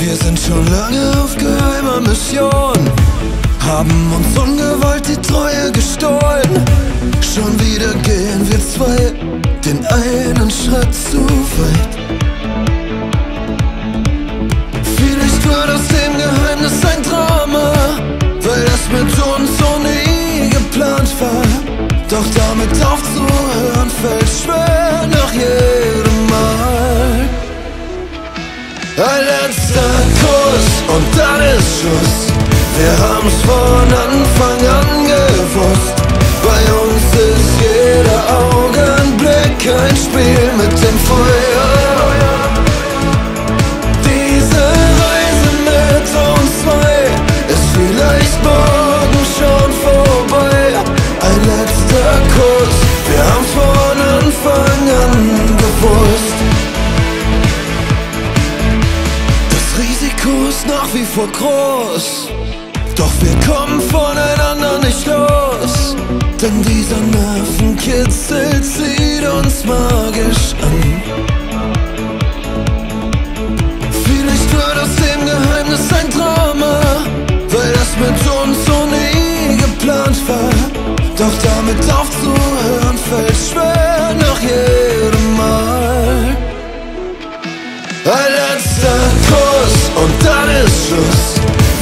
Wir sind schon lange auf geheimer Mission, haben uns ungewollt die Treue gestohlen. Schon wieder gehen wir zwei den einen Schritt zu weit. Vielleicht wird aus dem Geheimnis ein Drama, weil das mit uns so nie geplant war. Doch damit aufzuhören fällt schwer nach jedem Mal. Ein letzter Kuss und dann ist Schluss. Wir haben's von Anfang an gewusst. Bei uns ist jeder Augenblick ein Spiel mit dem Feuer. Diese Reise mit uns zwei ist vielleicht morgen schon vorbei. Ein letzter Kuss, wir haben's von Anfang an gewusst. Das Risiko ist nach wie vor groß, doch wir kommen voneinander nicht los. Denn dieser Nervenkitzel zieht uns magisch an. Vielleicht wird aus dem Geheimnis ein Drama, weil das mit uns so nie geplant war. Doch damit aufzuhören fällt schwer nach jedem Mal. Ein letzter Kuss und dann ist Schluss.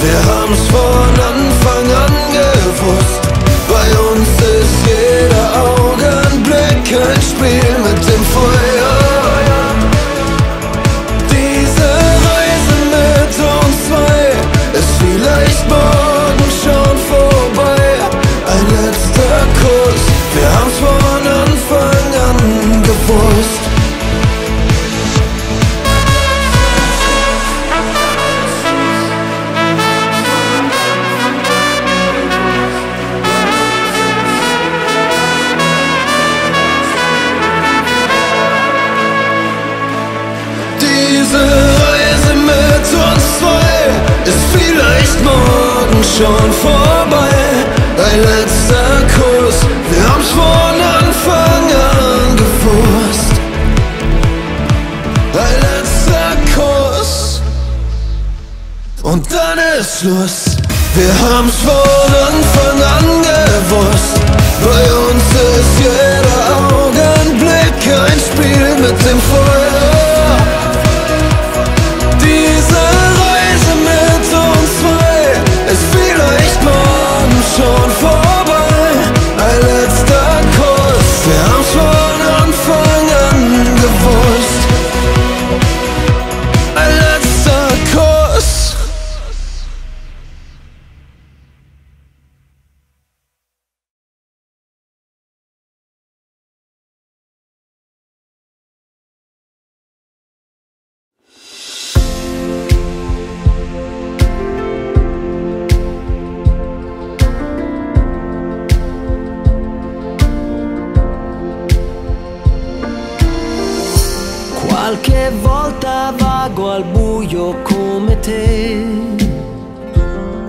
Wir haben's von Anfang an gewusst. Bei uns ist jeder Augenblick ein Spiel mit dem Feuer. Diese Reise mit uns zwei ist vielleicht morgen schon vorbei. Ein letzter Kuss, wir haben's von Anfang an gewusst. Ist vielleicht morgen schon vorbei. Ein letzter Kuss, wir haben's von Anfang an gewusst. Ein letzter Kuss und dann ist Schluss. Wir haben's von Anfang an gewusst. Bei uns ist jeder Augenblick ein Spiel mit dem Feuer. Schon vorbei, ein letzter Kuss, wir haben's von Anfang an gewusst. Ein letzter Kuss. Qualche volta vago al buio come te,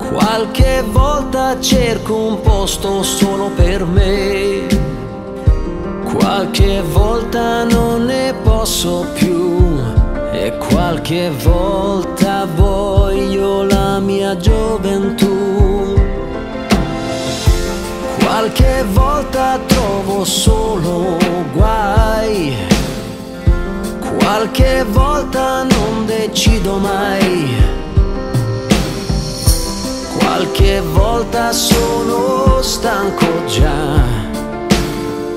qualche volta cerco un posto solo per me, qualche volta non ne posso più e qualche volta voglio la mia gioventù. Qualche volta trovo solo guai, qualche volta non decido mai, qualche volta sono stanco già,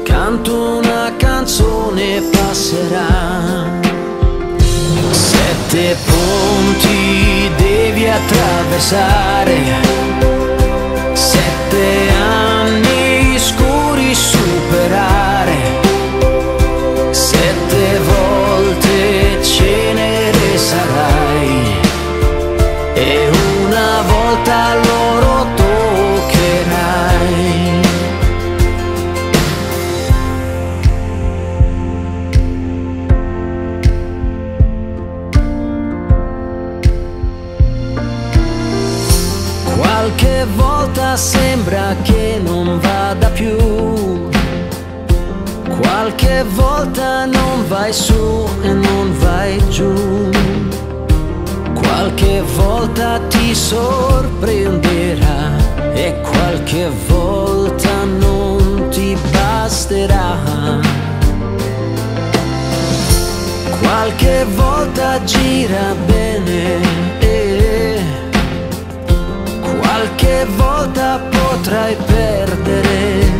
canto una canzone passerà. 7 ponti devi attraversare, 7 anni scuri superare, 7 volte cenere sarai e una volta loro toccherai. Qualche volta sembra che non vada più, qualche volta non vai su e non vai giù, qualche qualche volta ti sorprenderà e qualche volta non ti basterà. Qualche volta gira bene e qualche volta potrai perdere,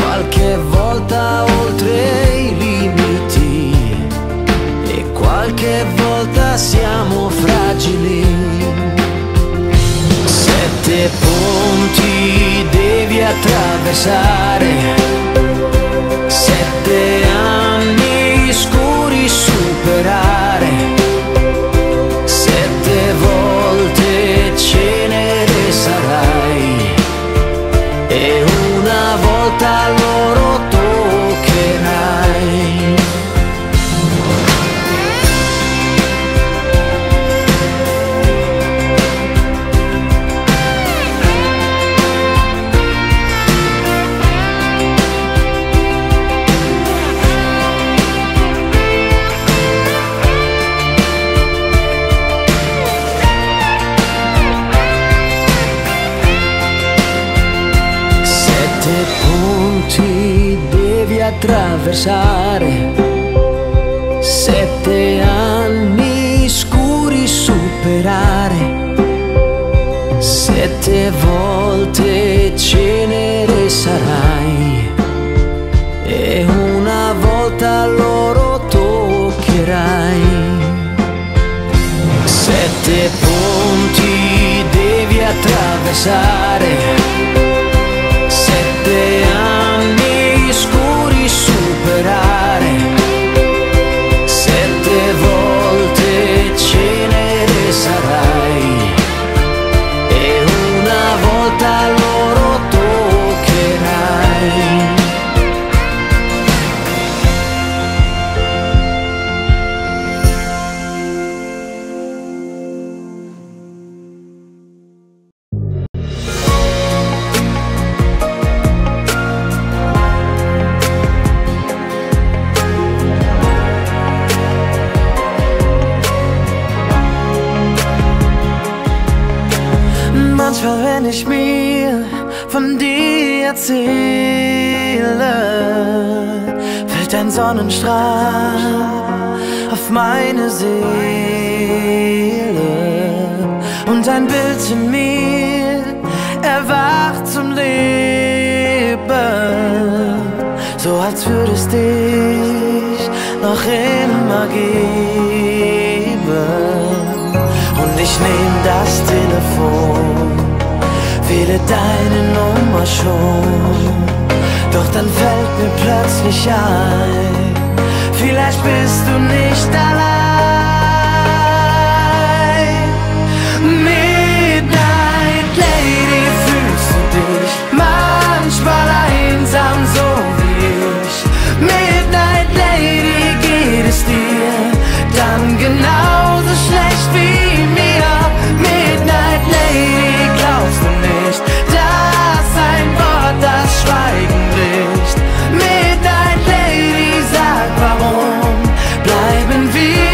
qualche volta oltre i limiti e qualche volta siamo fragili. Sette ponti devi attraversare, sette anni scuri superare, sette volte cenere sarai e una volta loro toccherai. Attraversare, sette anni scuri superare, sette volte cenere sarai e una volta loro toccherai. Sette ponti devi attraversare, sette volte cenere sarai e una volta loro toccherai. Manchmal, wenn ich mir von dir erzähle, fällt ein Sonnenstrahl auf meine Seele und ein Bild in mir erwacht zum Leben, so als würde es dich noch immer geben. Und ich nehme das Telefon, wähle deine Nummer schon, doch dann fällt mir plötzlich ein, vielleicht bist du nicht allein. Midnight Lady, fühlst du dich manchmal einsam so wie ich? Midnight Lady, geht es dir dann genauso schlecht wie mir? Midnight Lady, glaubst du nicht, dass ein Wort das Schweigen bricht? Midnight Lady, sag, warum bleiben wir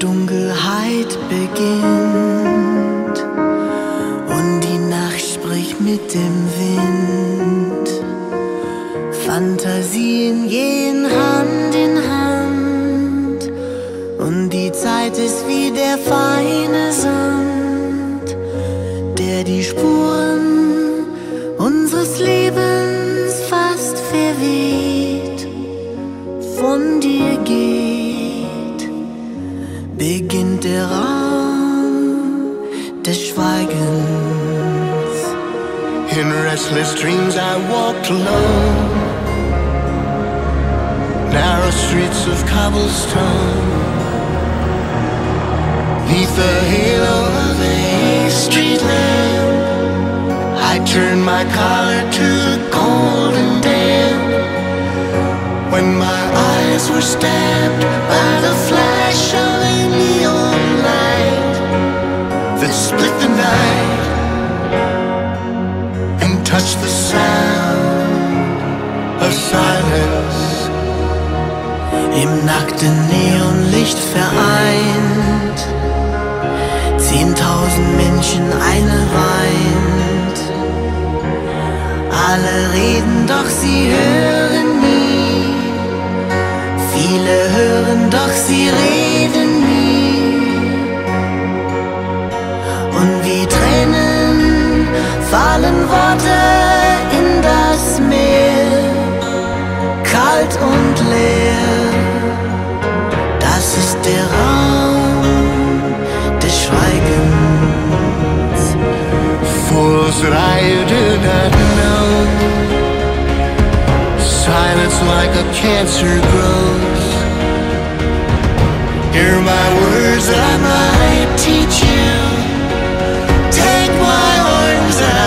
Dunkelheit beginnt und die Nacht spricht mit dem Wind. Fantasien gehen Hand in Hand und die Zeit ist wie der feine Sand, der die Spuren unseres Lebens fast verweht von dir geht. Beginnt der Raum des Schweigens. In restless dreams I walked alone, narrow streets of cobblestone, neath the halo of a street lamp. I turned my collar to the golden damp, when my eyes were stabbed by the flash of split the night and touch the sound of silence. Im nackten Neonlicht vereint, 10.000 Menschen eine weint. Alle reden, doch sie hören nie. Viele hören, doch sie reden nie. Die Tränen fallen Worte in das Meer, kalt und leer. Das ist der Raum des Schweigens. Fools that I did not know, silence like a cancer grows. Hear my words that I might teach you,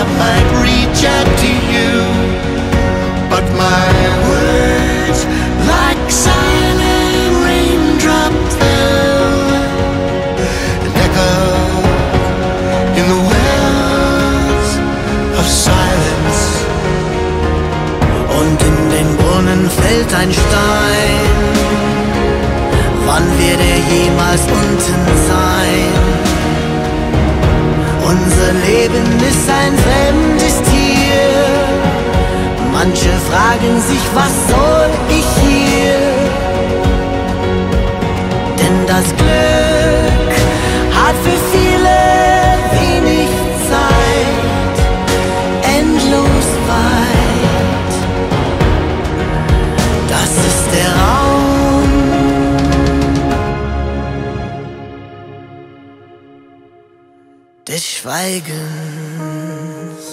I might reach out to you, but my words, like silent raindrop fell, and echo in the wells of silence. Und in den Brunnen fällt ein Stein. Wann wird jemals unten sein? Unser Leben ist ein fremdes Tier. Manche fragen sich, was soll ich hier? Denn das Glück hat für viele wenig Zeit, endlos weit. Das ist der Raum. Des Schweigens.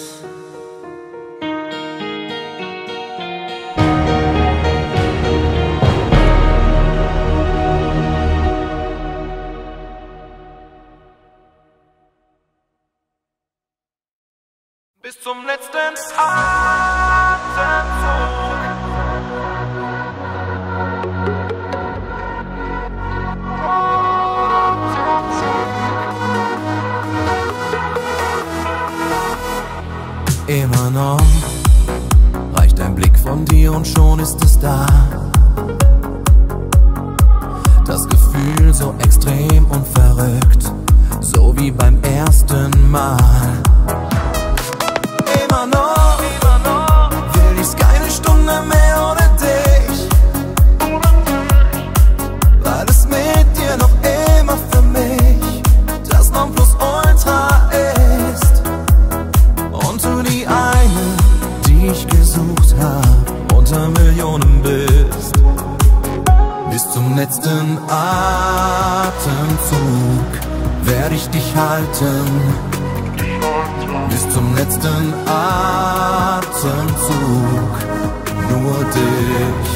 Bis zum letzten Atemzug. Immer noch reicht ein Blick von dir und schon ist es da. Das Gefühl so extrem und verrückt, so wie beim ersten Mal. Immer noch, will ich's keine Stunde mehr ohne dich, weil es mit dir noch immer für mich das Nonplusultra ist. Du die eine, die ich gesucht hab, unter Millionen bist. Bis zum letzten Atemzug werd ich dich halten. Bis zum letzten Atemzug nur dich.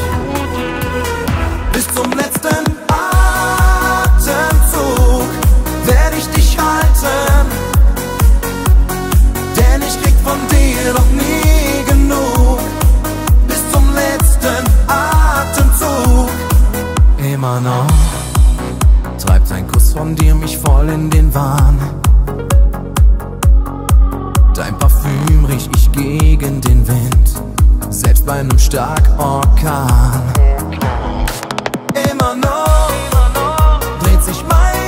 Bis zum letzten Atemzug werd ich dich halten. Von dir noch nie genug, bis zum letzten Atemzug. Immer noch treibt ein Kuss von dir mich voll in den Wahn. Dein Parfüm riech ich gegen den Wind, selbst bei einem Starkorkan. Immer noch dreht sich mein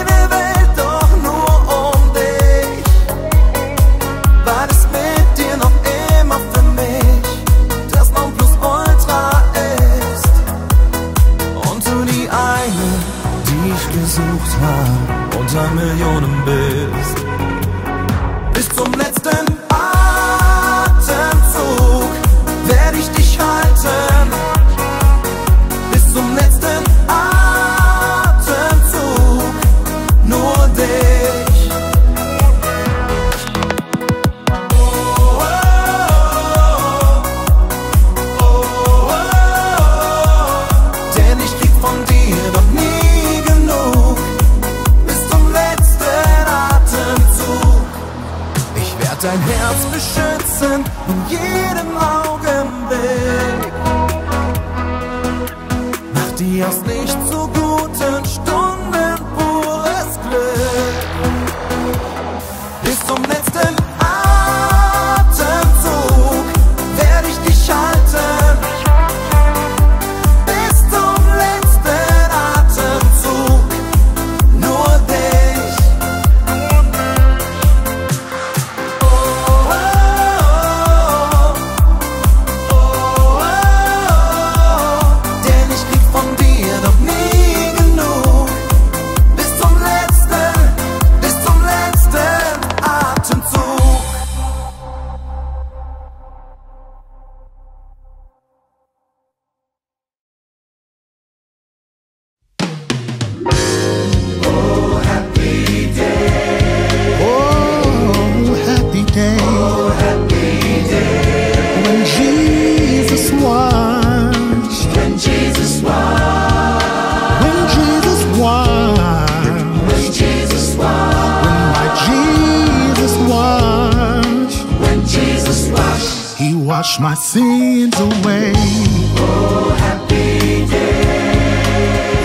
wash my sins away. Oh, happy day.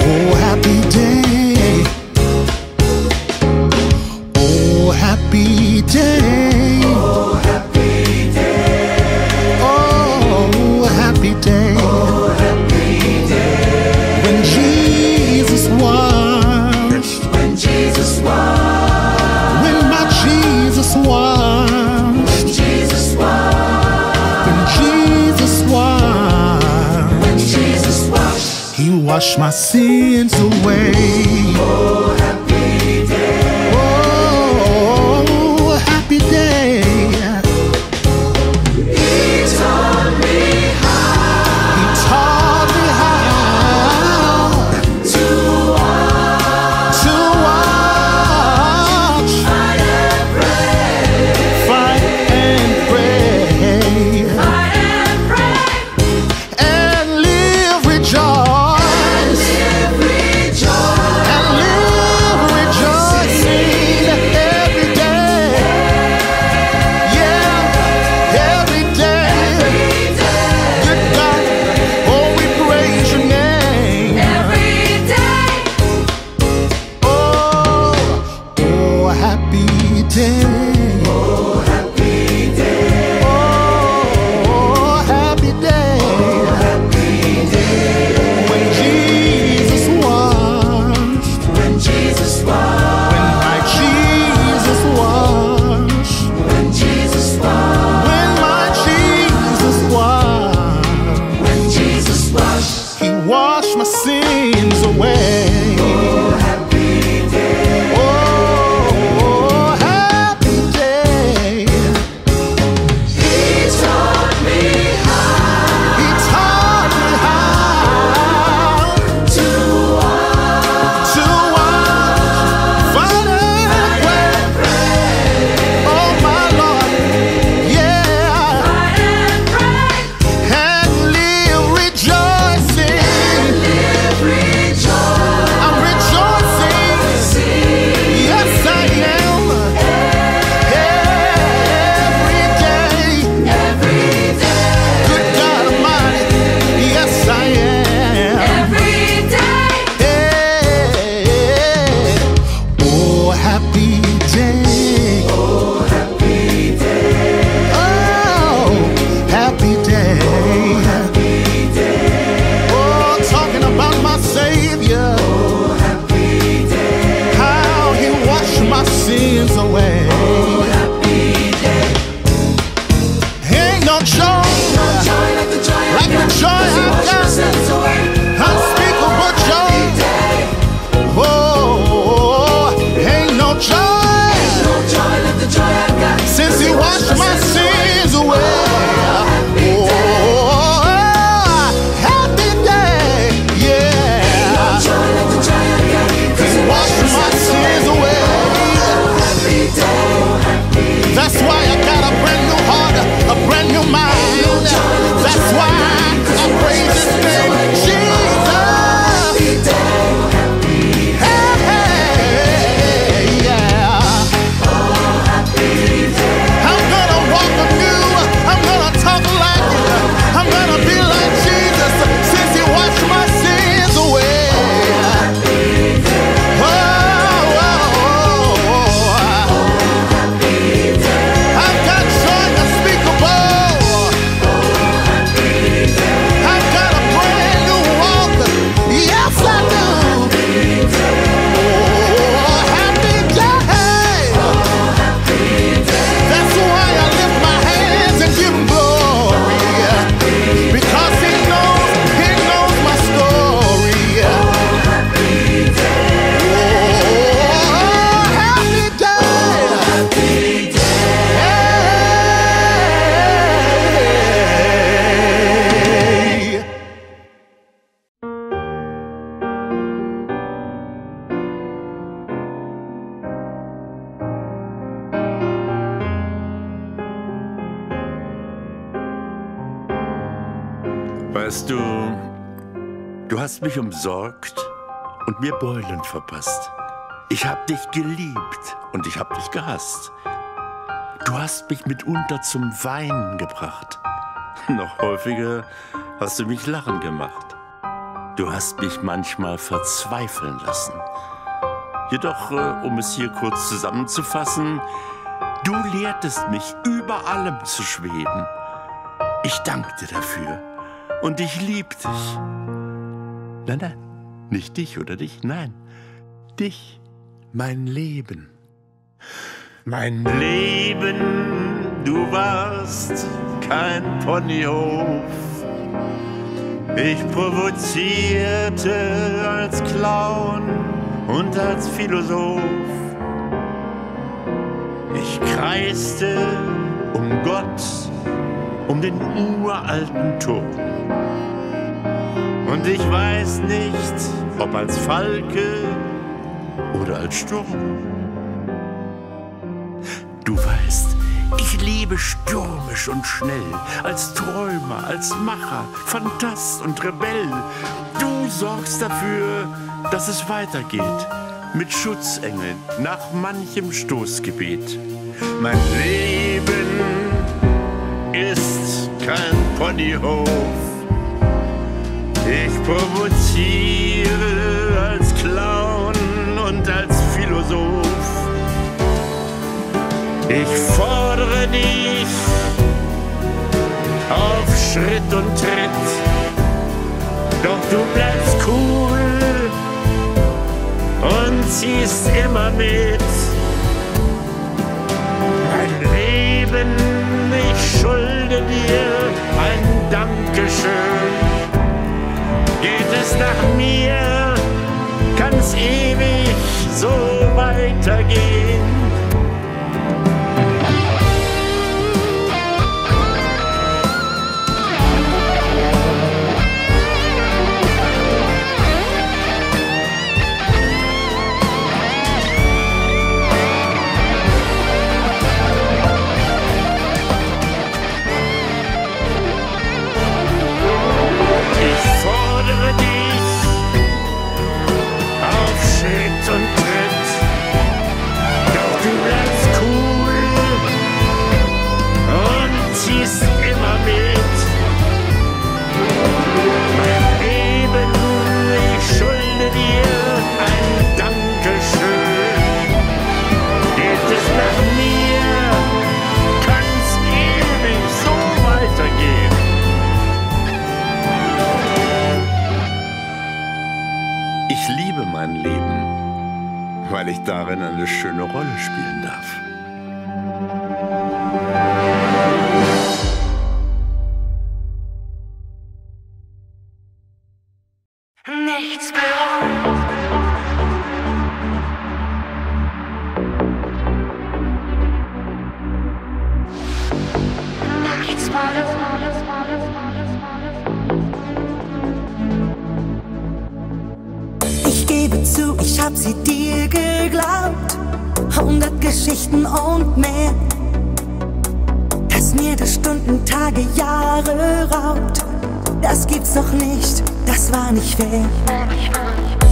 Oh, happy day. Oh, happy day. Oh, happy day. Oh, happy day. Oh, happy day. When Jesus washed. When Jesus washed. When my Jesus washed. When Jesus washed. When Jesus washed. When Jesus washed. He washed my sins away. Oh, happy day. Oh, happy day. He taught me how to watch, fight and pray, and live with joy, and live rejoicing every day. Yeah, every day. Good God, oh, we praise your name. Oh, oh, happy day. Oh, happy day. Oh, happy day. Oh, happy day. When Jesus washed. When Jesus washed. When my Jesus washed. When Jesus washed. When my Jesus washed. When Jesus washed. He washed my sins away. Oh, happy day. Oh, happy day. He taught me how He taught me how to walk, to watch, fight and pray. Oh, my Lord, yeah, fight and pray, and live rejoicing. live rejoicing. I'm rejoicing, yes I am, every day. Every day. Good God Almighty, yes I am. Every day. Hey, oh, happy day. Oh, happy day. Oh, happy day. Oh, happy day. Oh, talking about my Savior. Oh, happy day. How He washed my sins away. Oh, happy day. Ain't no joy Joy like the joy I like the got, joy 'cause He I've washed my got. sins away. Unspeakable joy. Happy day. Oh, ain't no joy No joy like the joy I got, 'cause since He washed my sins away. Oh, happy day, No yeah. joy like the joy I got, 'cause He washed my sins away. Happy day. That's why I got a brand new heart, a brand new mind. That's why I praise His name, Jesus. Happy day. Hey, yeah. I'm gonna walk with you. I'm gonna talk like you. I'm gonna be like Jesus since He washed my sins away. Oh, I've got joy unspeakable. I've got a brand new walk. Yes, I do. Oh, happy day. That's why I lift my hands and give Him glory. Because He knows my story. Oh, happy day. Hey. Weißt du hast mich umsorgt und mir Beulen verpasst. Ich hab dich geliebt und ich hab dich gehasst. Du hast mich mitunter zum Weinen gebracht. Noch häufiger hast du mich lachen gemacht. Du hast mich manchmal verzweifeln lassen. Jedoch, um es hier kurz zusammenzufassen, du lehrtest mich, über allem zu schweben. Ich danke dir dafür und ich liebe dich. Nein, nein, nicht dich oder dich, nein. Dich, mein Leben. Mein Leben, du warst kein Ponyhof. Ich provozierte als Clown und als Philosoph. Ich kreiste um Gott, um den uralten Turm. Und ich weiß nicht, ob als Falke oder als Sturm. Du weißt, ich lebe stürmisch und schnell, als Träumer, als Macher, Phantast und Rebell. Du sorgst dafür, dass es weitergeht, mit Schutzengeln nach manchem Stoßgebet. Mein Leben ist kein Ponyhof. Ich provoziere als Clown und als Philosoph. Ich fordere dich auf Schritt und Tritt, doch du bleibst cool und ziehst immer mit. Mein Leben, ich schulde dir ein Dankeschön. Geht es nach mir, kann's ewig so weitergehen. Ich liebe mein Leben, weil ich darin eine schöne Rolle spielen darf.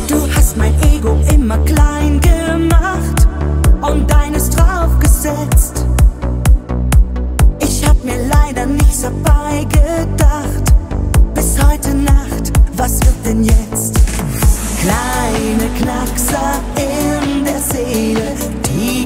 Du hast mein Ego immer klein gemacht und deines draufgesetzt. Ich hab mir leider nichts dabei gedacht. Bis heute Nacht, was wird denn jetzt? Kleine Knackser in der Seele, die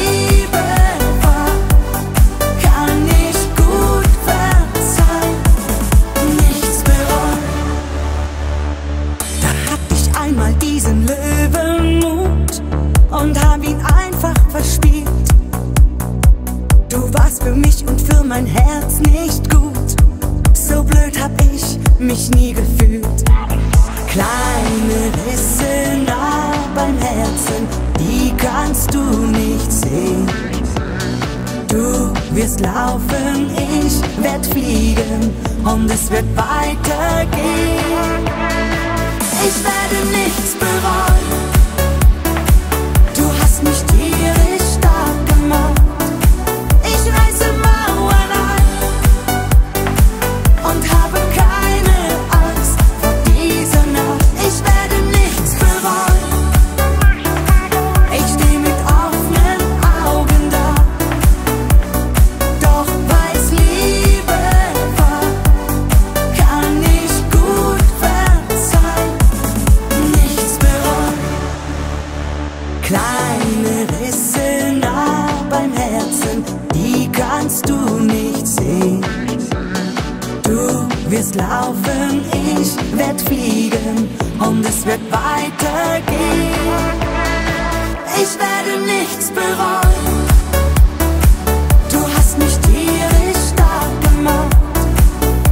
Für mich und für mein Herz nicht gut. So blöd hab ich mich nie gefühlt. kleine Risse nah beim Herzen, die kannst du nicht sehen. Du wirst laufen, ich werd fliegen und es wird weitergehen. Ich werde nichts bereuen. Kleine Risse nah beim Herzen, die kannst du nicht sehen. Du wirst laufen, ich werd fliegen und es wird weitergehen. Ich werde nichts bereuen. Du hast mich tierisch stark gemacht.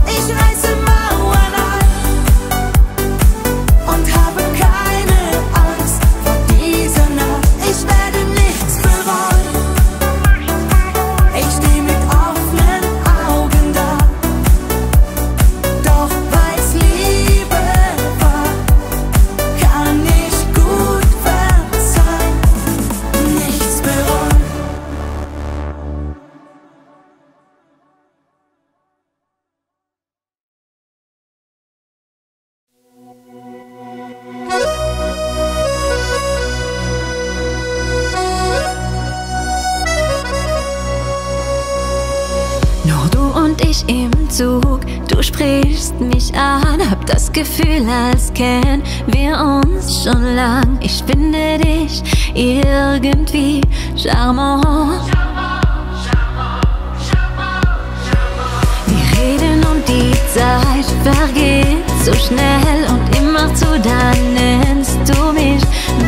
Ich reiße Mauern ein und habe im Zug, du sprichst mich an, hab das Gefühl, als kennen wir uns schon lang. Ich finde dich irgendwie charmant. Wir reden und die Zeit vergeht so schnell und immer zu dann nennst du mich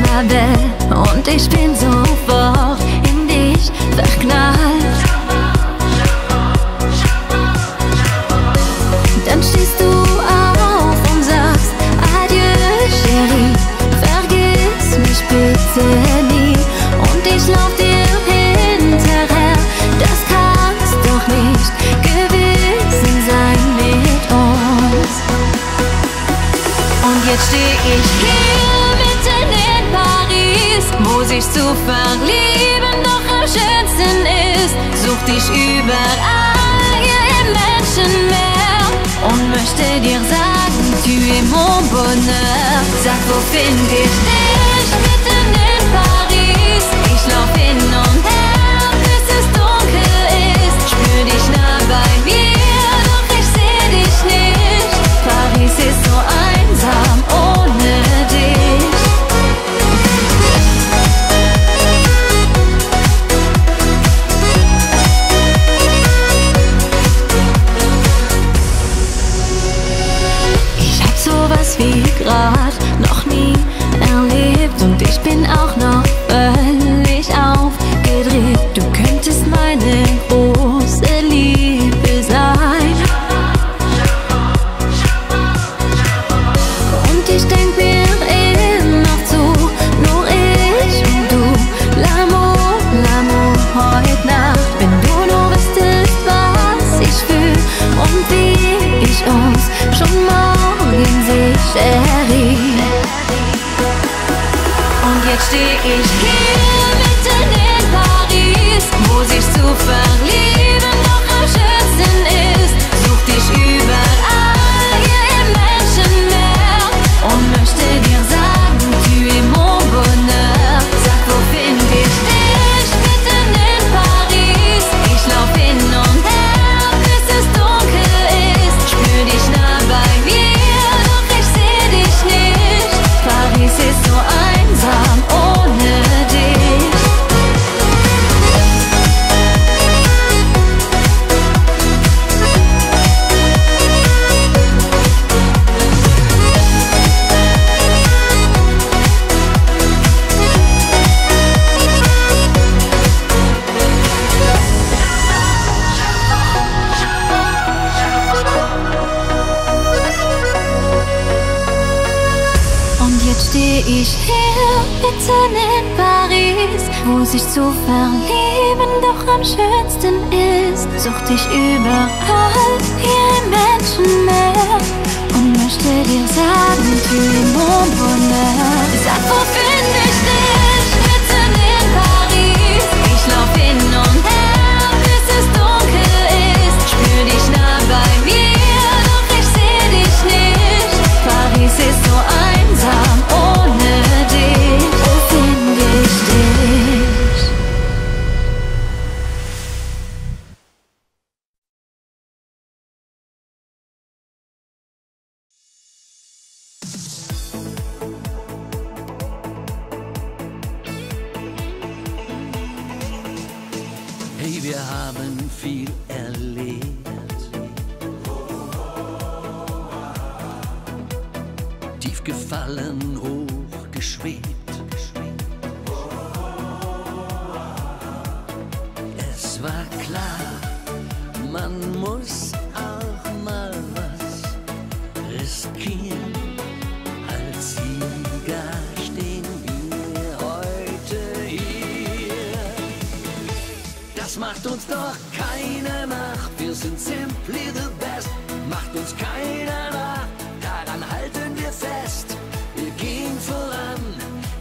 ma belle und ich bin sofort in dich verknallt. Dann stehst du auf und sagst Adieu, Chérie, vergiss mich bitte nie. Und ich lauf dir hinterher, das kann's doch nicht gewesen sein mit uns. Und jetzt steh ich hier mitten in Paris, wo sich zu verlieben doch am schönsten ist. Such dich überall hier im Menschenmeer und möchte dir sagen, tu es mon bonheur. Sag, wo find ich dich? Mitten in Paris. Ich lauf hin und her, bis es dunkel ist. Spür dich nah bei mir, doch ich seh dich nicht. Paris ist so einsam ohne dich. Wie grad noch nie erlebt und ich bin auch ich hier mitten in Paris, wo sich zu verlieben doch am schönsten ist. Such dich überall hier im Menschenmeer und möchte dir sagen, tu mon bonheur. Sag, wo finde ich dich mitten in Paris? Ich lauf hin und her, bis es dunkel ist. Spür dich nah bei mir, doch ich seh dich nicht. Paris ist so einsam ohne dich. Wo finde ich dich? Hey, wir haben viel erlebt. Tief gefallen, hoch geschwebt. Es war klar, man muss auch mal was riskieren. Als Sieger stehen wir heute hier. Das macht uns doch keiner nach. Wir sind simply the best. Macht uns keiner nach. Daran halten wir fest. Wir gehen voran,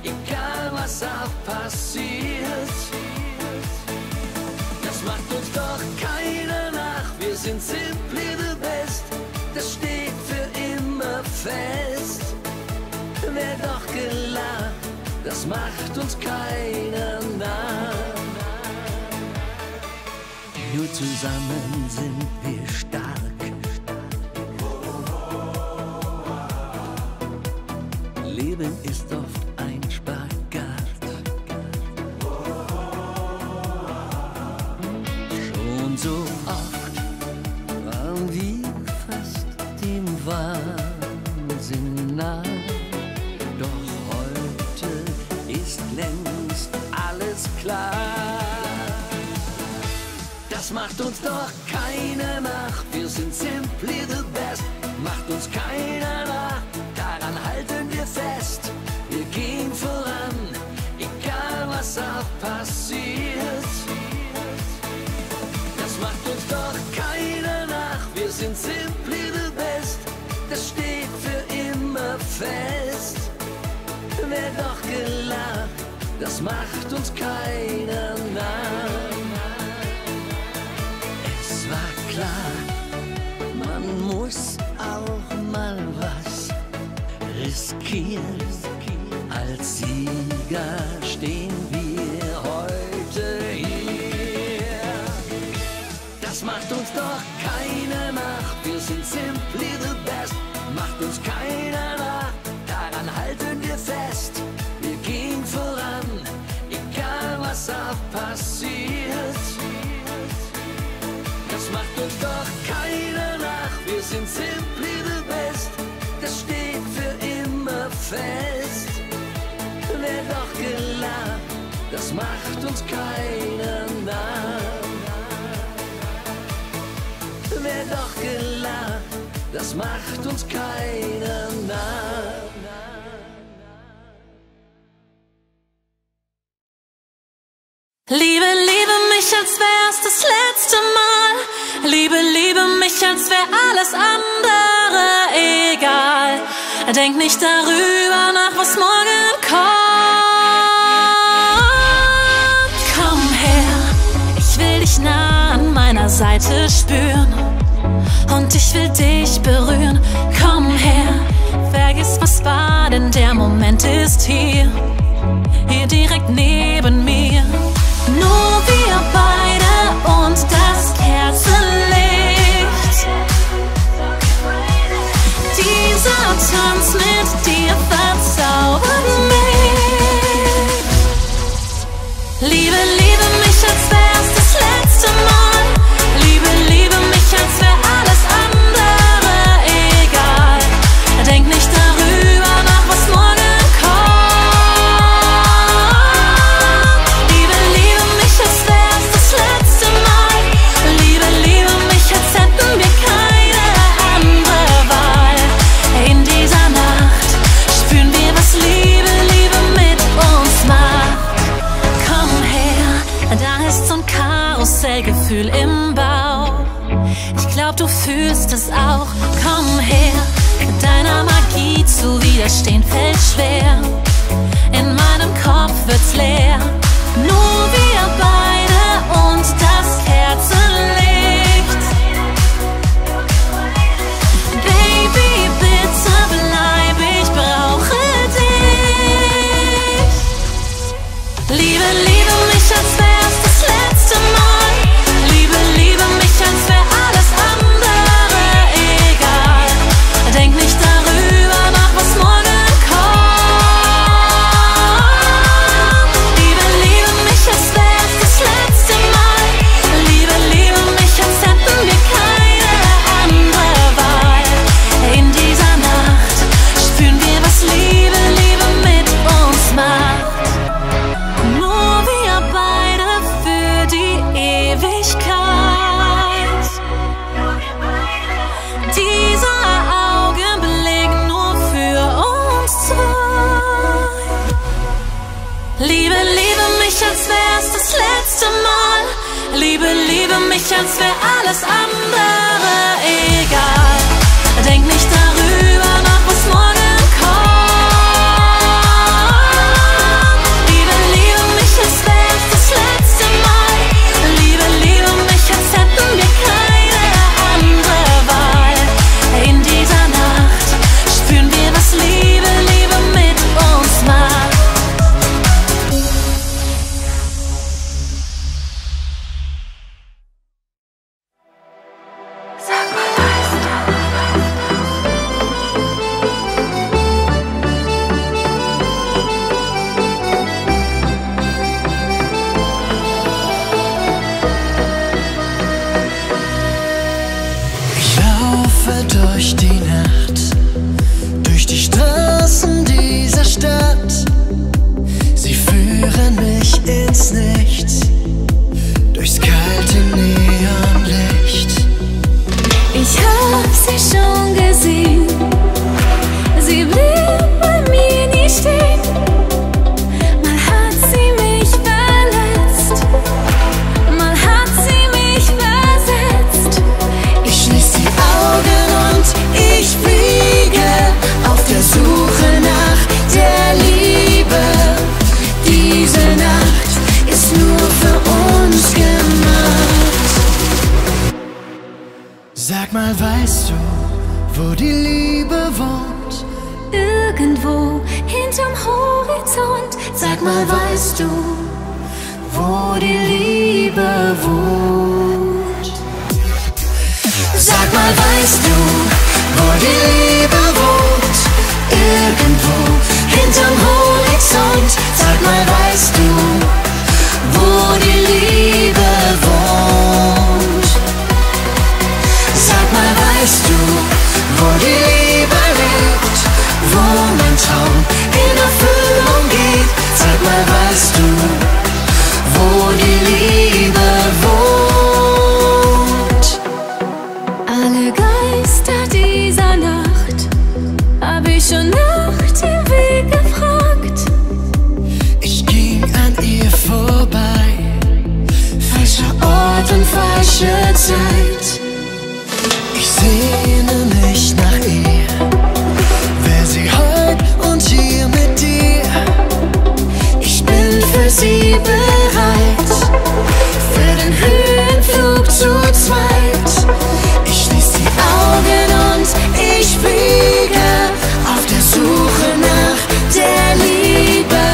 egal was auch passiert. Das macht uns doch keiner nach. Wir sind simply the best. Das steht für immer fest. Wer doch gelacht, das macht uns keiner nach. Nur zusammen sind wir stark. Leben ist oft ein Spagat. Schon so oft waren wir fast dem Wahnsinn nah. Doch heute ist längst alles klar. Das macht uns doch keiner nach. Wir sind simply the best. Macht uns keiner nach. Daran halten wir fest. Wir gehen voran, egal was auch passiert. Das macht uns doch keiner nach. Wir sind simply the best. Das steht für immer fest. Wer doch gelacht, das macht uns keiner nach. Es war klar, man muss auch mal was riskieren. Als Sieger stehen wir heute hier. Das macht uns doch keiner nach. Wir sind simply the best. Macht uns keiner nach. Daran halten wir fest. Wir gehen voran, egal was auch passiert. Das macht uns doch keiner nach. Wir sind simply the best. Das steht für fest, wer doch gelacht, das macht uns keiner nach. Wer doch gelacht, das macht uns keiner nach. Liebe, liebe mich, als wär's das letzte Mal. Liebe, liebe mich, als wär alles andere egal. Denk nicht darüber nach, was morgen kommt. Komm her, ich will dich nah an meiner Seite spüren. Und ich will dich berühren. Komm her, vergiss, was war, denn der Moment ist hier. Hier direkt neben mir. Nur wir beide und das Kerzenlicht. Dieser Tanz mit dir verzaubert mich. Liebe, liebe mich, als wär's das letzte Mal. Liebe mich, als wär alles andere egal. Denk nicht darüber nach, was morgen kommt. Liebe, liebe mich, als wär's das letzte Mal. Liebe, Ich glaub, du fühlst es auch. Komm her, mit deiner Magie zu widerstehen fällt schwer. In meinem Kopf wird's leer. Nur wir beide und das Kerzenlicht. Baby, bitte bleib, ich brauche dich. Liebe, liebe mich, als wär's das letzte Mal. Liebe mich, als wär alles andere egal. Denk nicht darüber nach, was morgen kommt. Liebe mich, als wär's das letzte Mal. Liebe mich, als hätten wir keine andere Wahl. In dieser Nacht spüren wir, was Liebe mit uns macht. Nur wir beide für die Ewigkeit. Als wär's das letzte Mal. Liebe mich, als wär alles andere egal. Denk nicht darüber nach, was morgen kommt. Liebe mich, als wär's das letzte Mal. Liebe mich, als hätten wir keine andere Wahl. In dieser Nacht spüren wir, was Liebe mit uns macht. Durch die Nacht, durch die Straßen dieser Stadt, sie führen mich ins Nichts, durchs kalte Neonlicht. Ich hab sie schon gesehen, sie blieb bei mir nie stehen. Mal hat sie mich verletzt, mal hat sie mich versetzt. Ich schließ die Augen. Ich fliege auf der Suche nach der Liebe. Diese Nacht ist nur für uns gemacht. Sag mal, weißt du, wo die Liebe wohnt? Irgendwo hinterm Horizont. Sag mal, weißt du, wo die Liebe wohnt? Sag mal, weißt du, wo die Liebe wohnt, irgendwo hinterm Horizont. Sag mal, weißt du, wo die Liebe wohnt? Sag mal, weißt du, wo die Liebe lebt, wo mein Traum in Erfüllung geht. Sag mal, weißt du, wo die Liebe wohnt? Alle Geister dieser Nacht hab ich schon nach dem Weg gefragt. Ich ging an ihr vorbei, falscher Ort und falsche Zeit. Ich sehne mich nach ihr, wär sie heute und hier mit dir. Ich bin für sie bereit, für den Höhenflug zu zweit. Ich schließ die Augen und ich fliege auf der Suche nach der Liebe.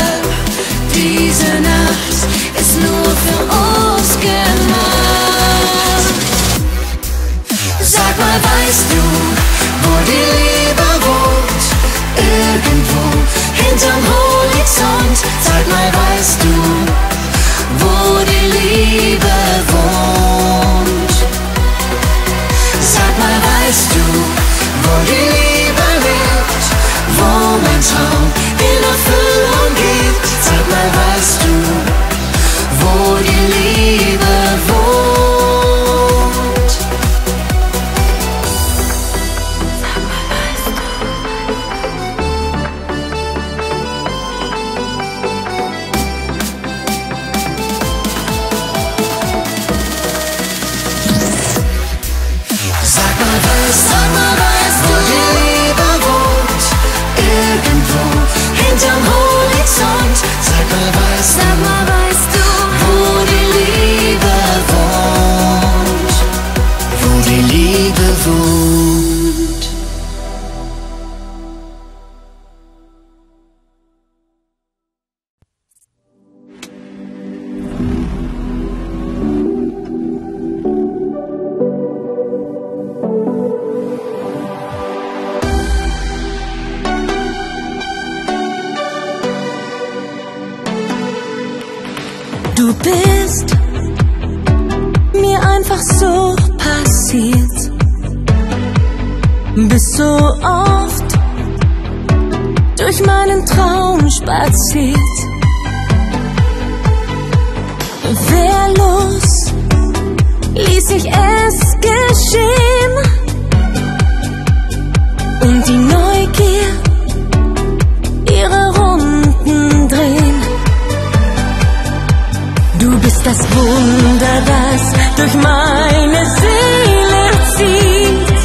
Diese Nacht ist nur für uns gemacht. Sag mal, weißt du, wo die Liebe wohnt? Irgendwo hinterm Horizont. Sag mal, weißt du, wo die Liebe wohnt? Sag mal, weißt du, wo die Liebe lebt, wo mein Traum in Erfüllung geht. Sag mal, weißt du, wo die Liebe wohnt. Sag mal, weißt du. Du bist mir einfach so passiert, bist so oft durch meinen Traum spaziert. Wehrlos ließ ich es geschehen und die Neugier ihre Runden drehen. Du bist das Wunder, das durch meine Seele zieht.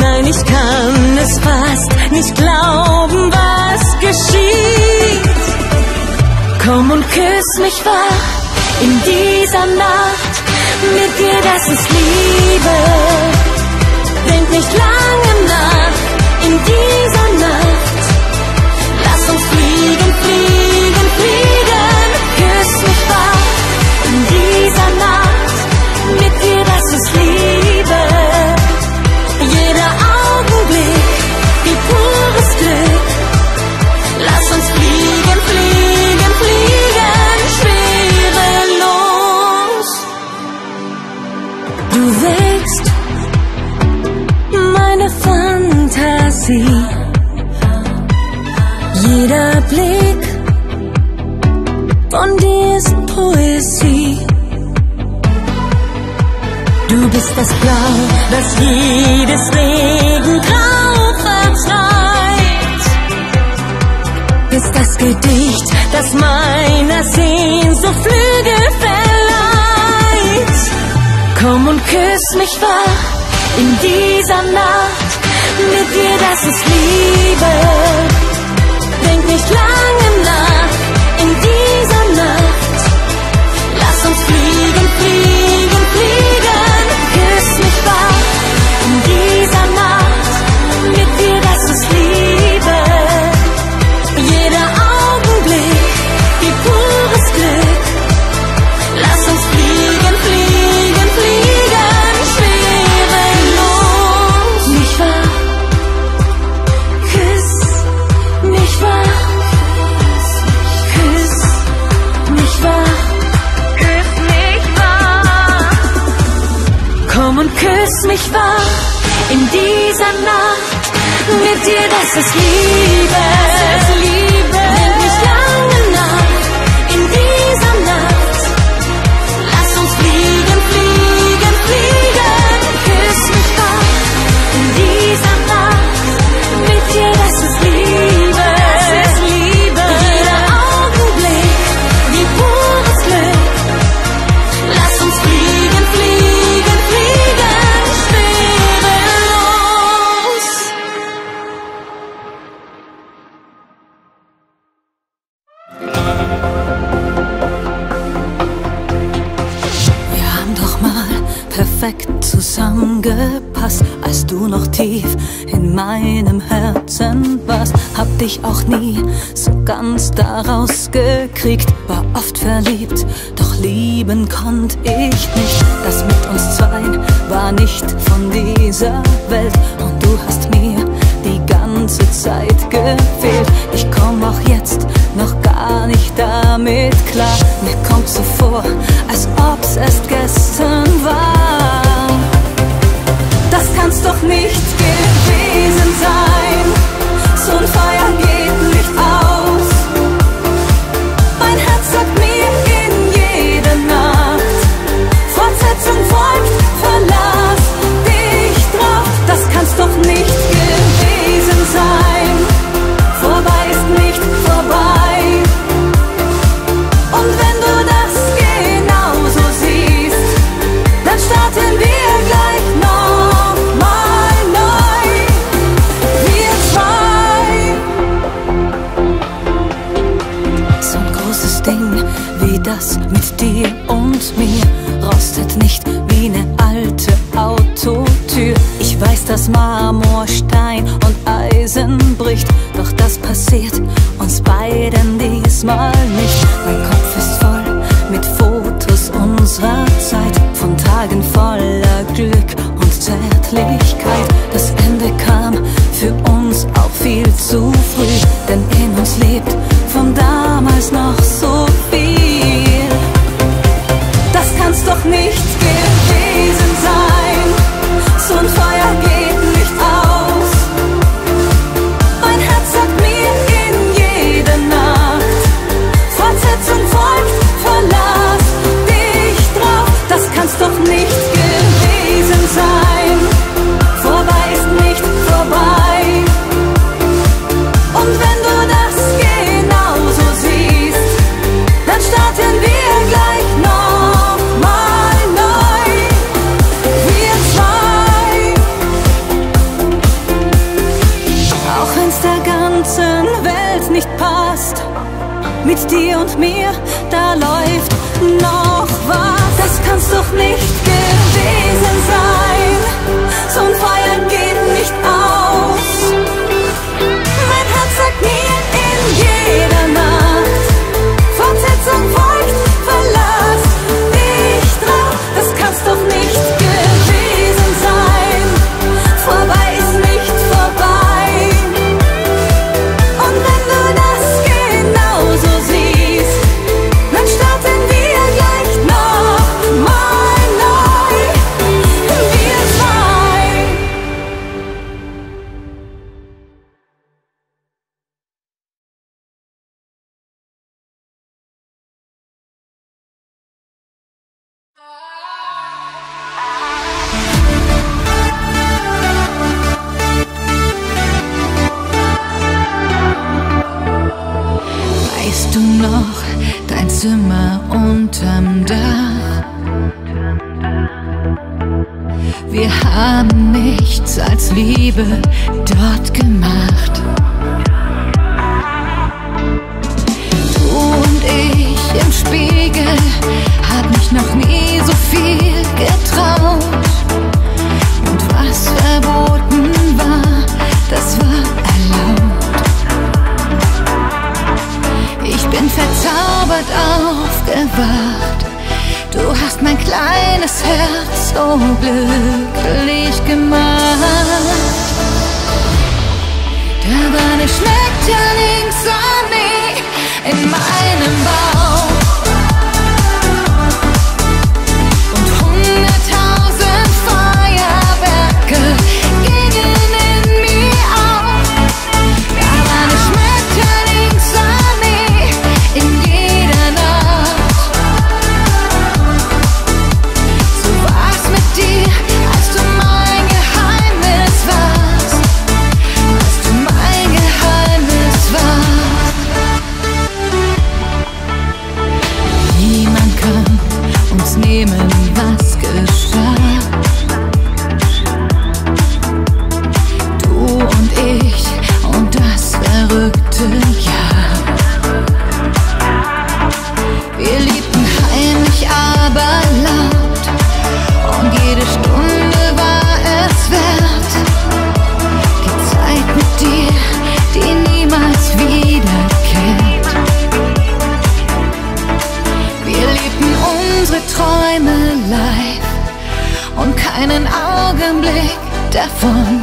Nein, ich kann es fast nicht glauben, was geschieht. Komm und küss mich wach in dieser Nacht. Mit dir, das ist Liebe. Denk nicht lange nach in dieser Nacht. Lass uns fliegen, fliegen, fliegen. Küss mich wach in dieser Nacht, mit dir, das ist Liebe. Jeder Augenblick wie pures Glück. Lass uns fliegen, fliegen, fliegen, schwerelos. Du wächst meine Fantasie. Jeder Blick von dir ist Poesie. Du bist das Blau, das jedes Regengrau vertreibt. Bist das Gedicht, das meiner Sehnsucht Flügel verleiht. Komm und küss mich wach in dieser Nacht. Mit dir, das ist Liebe. Denk nicht lange nach in dieser Nacht. Lass uns fliegen, fliegen, fliegen. Küss mich wach in dieser Nacht. Mit dir, das ist Liebe. Jeder Augenblick wie pures Glück. Lass uns fliegen, fliegen, fliegen, schwerelos. Küss mich wach, küss mich wach. Küss mich wach. Komm und küss mich wach in dieser Nacht. Mit dir, das ist Liebe. Denk nicht lange nach in dieser Nacht. Lass uns fliegen, fliegen, fliegen. Küss mich wach in dieser Nacht. Mit dir, das ist Liebe. Zusammengepasst, als du noch tief in meinem Herzen warst. Hab dich auch nie so ganz daraus gekriegt. War oft verliebt, doch lieben konnt ich nicht. Das mit uns zweien war nicht von dieser Welt. Und du hast mir die ganze Zeit gefehlt. Ich komm auch jetzt noch gar nicht damit klar. Mir kommt so vor, als ob's erst gestern war. Das kann's doch nicht gewesen sein. So ein Feuer geht nicht aus. Mein Herz sagt mir in jeder Nacht, Fortsetzung folgt, verlass dich drauf. Das kann's dass Marmor, Stein und Eisen bricht. Doch das passiert uns beiden diesmal nicht. Mein Kopf ist voll mit Fotos unserer Zeit, von Tagen voller Glück und Zärtlichkeit. Das Ende kam für uns auch viel zu früh, denn in uns lebt von damals noch so viel. Das kann's doch nicht gewesen sein, so ein Feuer geht nicht aus. Mein Herz sagt mir in jeder Nacht, Fortsetzung folgt, verlass dich drauf. Das kann's doch nicht gewesen sein, vorbei ist nicht vorbei. Und wenn du das genauso siehst, dann starten wir gleich nochmal neu. Wir zwei. Auch wenn's der ganzen Welt nicht passt, mit dir und mir, da läuft noch was. Das kann's doch nicht gewesen sein, so ein Feuer geht nicht aus. Mein Herz sagt mir in jeder Nacht, Fortsetzung folgt, verlass dich drauf. Das kann's doch nicht gewesen sein, vorbei ist nicht vorbei. Und wenn du das genauso siehst, dann starten wir gleich nochmal neu. Wir zwei. Weißt du noch, dein Zimmer unterm Dach? Wir haben nichts als Liebe dort gemacht. Du und ich im Spiegel, hab mich noch nie so viel getraut. Und was verboten war, das war erlaubt. Ich bin verzaubert aufgewacht, du hast mein kleines Herz so glücklich gemacht. Der Wein schmeckt ja links an nie in meinem Bauch. Und 100.000 Feuerwerke gingen in mir auf. Der Wein schmeckt ja links an nie in jeder Nacht. So war's mit dir, als du mein Geheimnis warst. Als du mein Geheimnis warst. Niemand kann uns nehmen, was geschah. Du und ich und das verrückte Jahr. Wir liebten heimlich, aber laut, und jede Stunde war es wert. Die Zeit mit dir, die niemals wiederkehrt. Wir liebten unsere Träume live, und keinen Augenblick davon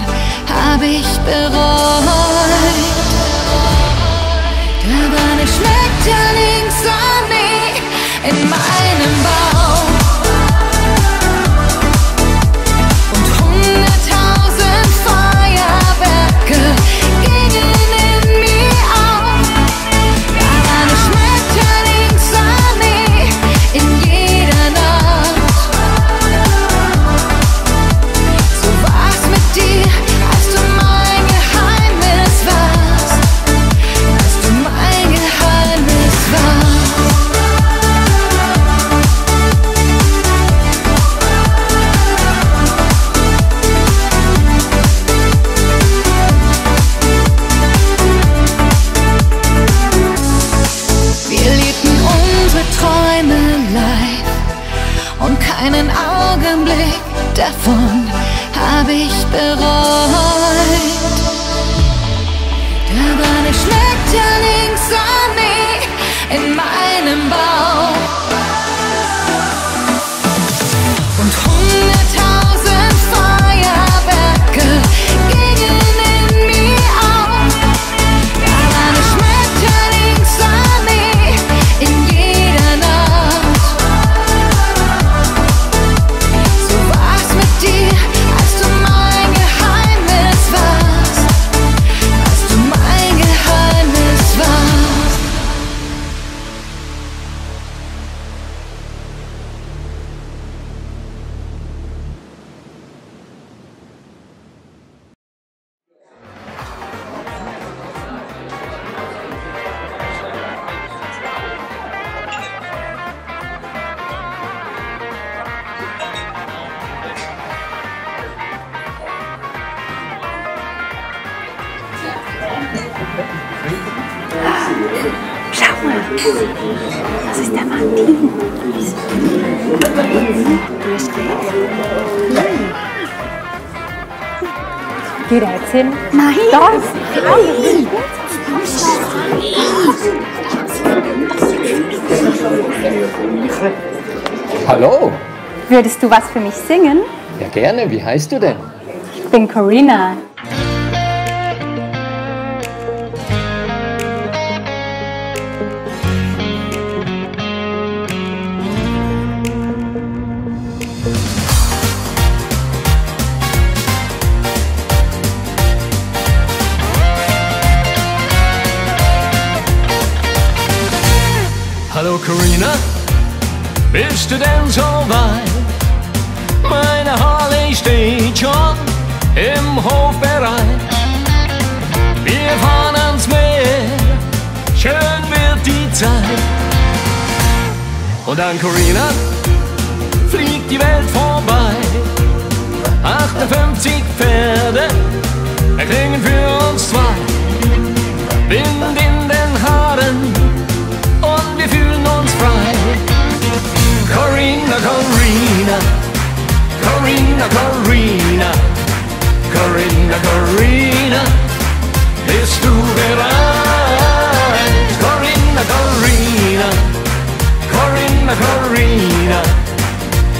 hab ich bereut. Der Wein schmeckt ja links an nie in meinem Bauch. Und 100.000 Feuerwerke gingen in mir auf. Der Wein schmeckt ja links an nie in jeder Nacht. So war's mit dir, als du mein Geheimnis warst. Wir lebten unsere Träume live, und keinen Augenblick davon hab ich bereut. Der Wein schmeckt ja nix an mir in meinem Bauch. Und 100.000 Feuerwerke gingen in mir auf. Der Wein schmeckt ja nix an mir in jeder Nacht. So war's mit dir, als du mein Geheimnis warst. Als du mein Geheimnis warst. Schau mal, das ist der Martin. Die Rätsel? Nein! Das? Nein! Hallo! Würdest du was für mich singen? Ja, gerne. Wie heißt du denn? Ich bin Corinna. Hallo Corinna, bist du denn so weit? Meine Harley steht schon im Hof bereit. Wir fahren ans Meer, schön wird die Zeit. Und an Corinna fliegt die Welt vorbei. 58 Pferde erklingen für uns zwei. Wind in den Haaren. Corinna, Corinna, Corinna, Corinna, Corinna, Corinna, bist du bereit? Corinna, Corinna, Corinna,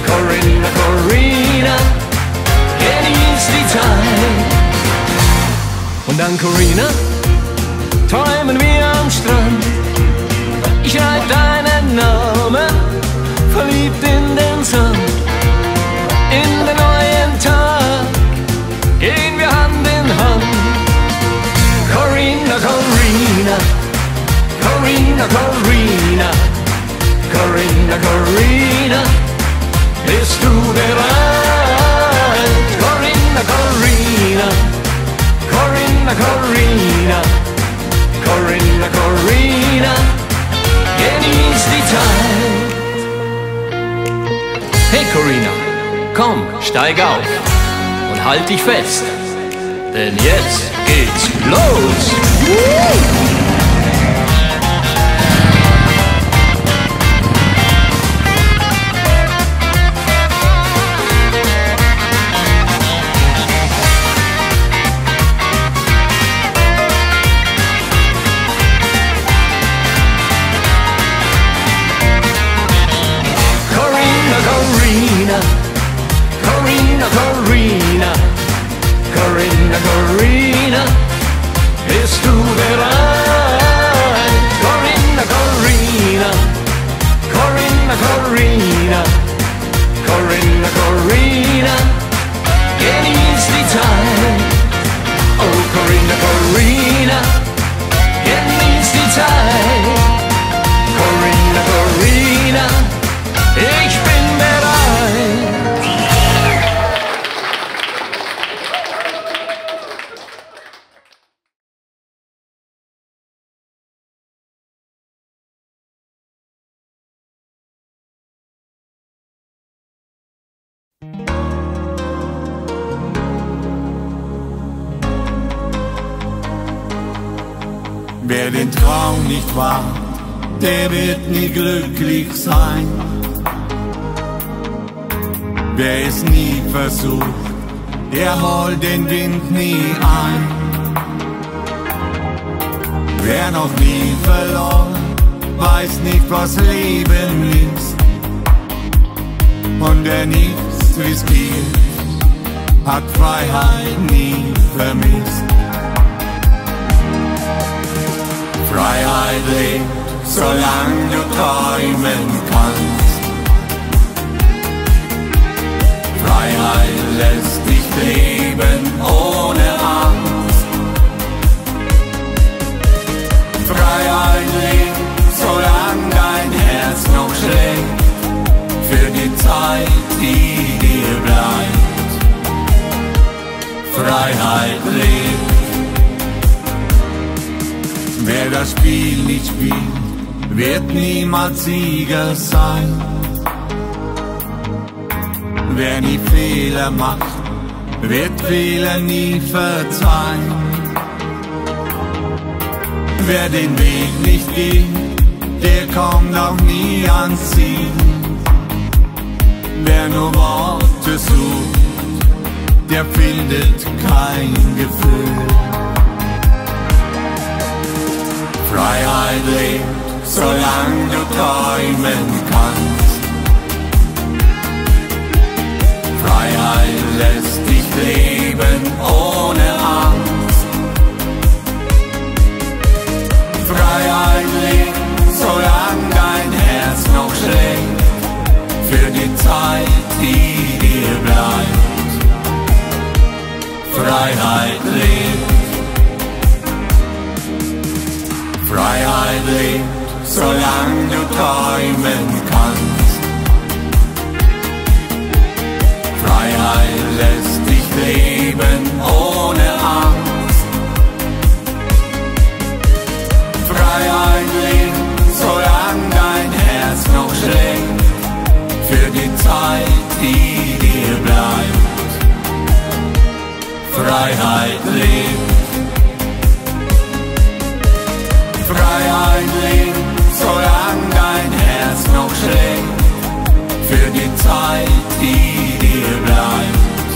Corinna, Corinna, Corinna, genieß die Zeit. Und dann Corinna, träumen wir am Strand. Ich schreib deinen Namen verliebt in den Sand. In den neuen Tag gehen wir Hand in Hand. Corinna, Corinna, Corinna, Corinna, Corinna, Corinna, bist du bereit? Corinna, Corinna, Corinna, Corinna, Corinna, Corinna, genieß die Zeit. Hey Corinna, komm, steig auf und halt dich fest, denn jetzt geht's los! Wer den Traum nicht wagt, der wird nie glücklich sein. Wer es nie versucht, der holt den Wind nie ein. Wer noch nie verloren, weiß nicht, was Leben ist. Und der nichts riskiert, hat Freiheit nie vermisst. Freiheit lebt, solange du träumen kannst. Freiheit lässt dich leben ohne Angst. Freiheit lebt, solange dein Herz noch schlägt, für die Zeit, die dir bleibt. Freiheit lebt. Wer das Spiel nicht spielt, wird niemals Sieger sein. Wer nie Fehler macht, wird Fehler nie verzeihen. Wer den Weg nicht geht, der kommt auch nie ans Ziel. Wer nur Worte sucht, der findet kein Gefühl. Freiheit lebt, solange du träumen kannst. Freiheit lässt dich leben ohne Angst. Freiheit lebt, solange dein Herz noch schlägt, für die Zeit, die dir bleibt. Freiheit lebt. Freiheit lebt, solange du träumen kannst. Freiheit lässt dich leben ohne Angst. Freiheit lebt, solange dein Herz noch schlägt, für die Zeit, die dir bleibt. Freiheit lebt. Freiheit lebt, solange dein Herz noch schlägt, für die Zeit, die dir bleibt.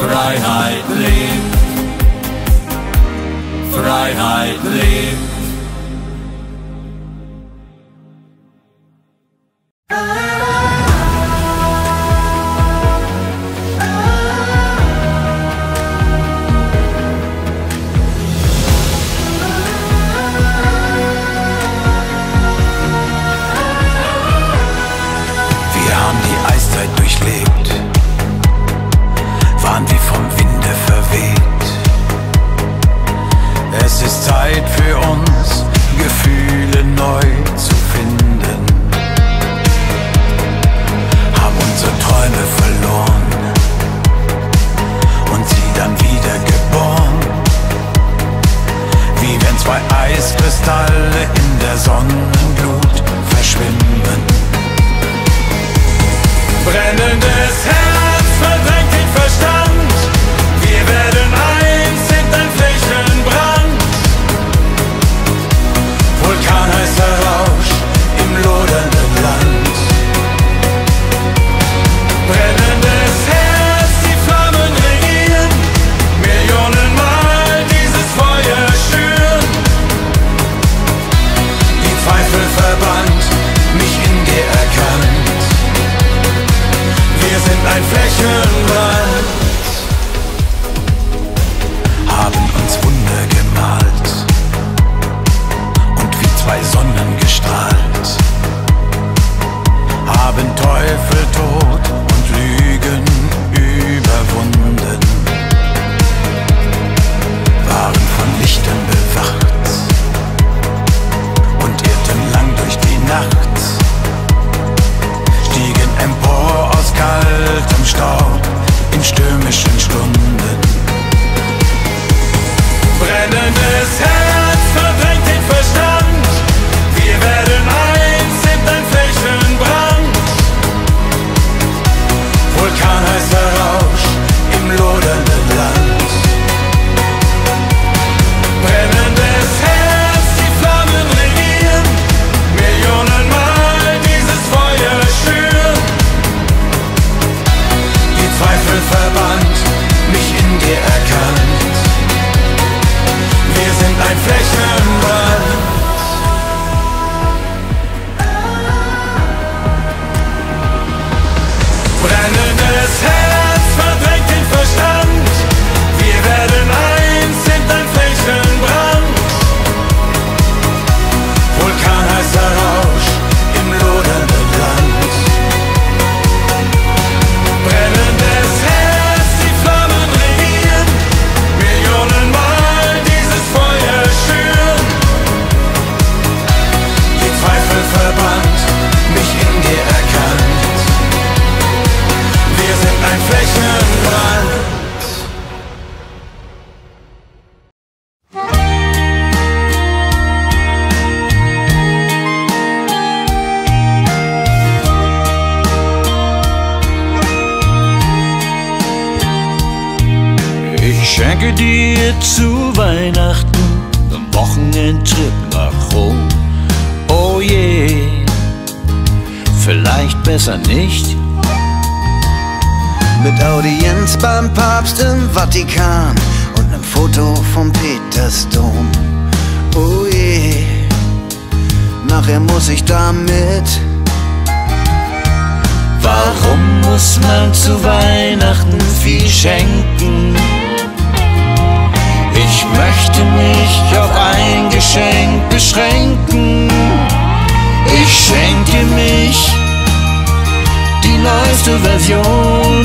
Freiheit lebt, Freiheit lebt. We're schenke dir zu Weihnachten einen Wochenendtrip nach Rom. Oh je, vielleicht besser nicht. Mit Audienz beim Papst im Vatikan und einem Foto vom Petersdom. Oh je, nachher muss ich damit. Warum muss man zu Weihnachten viel schenken? Ich möchte mich auf ein Geschenk beschränken. Ich schenke mich die neueste Version,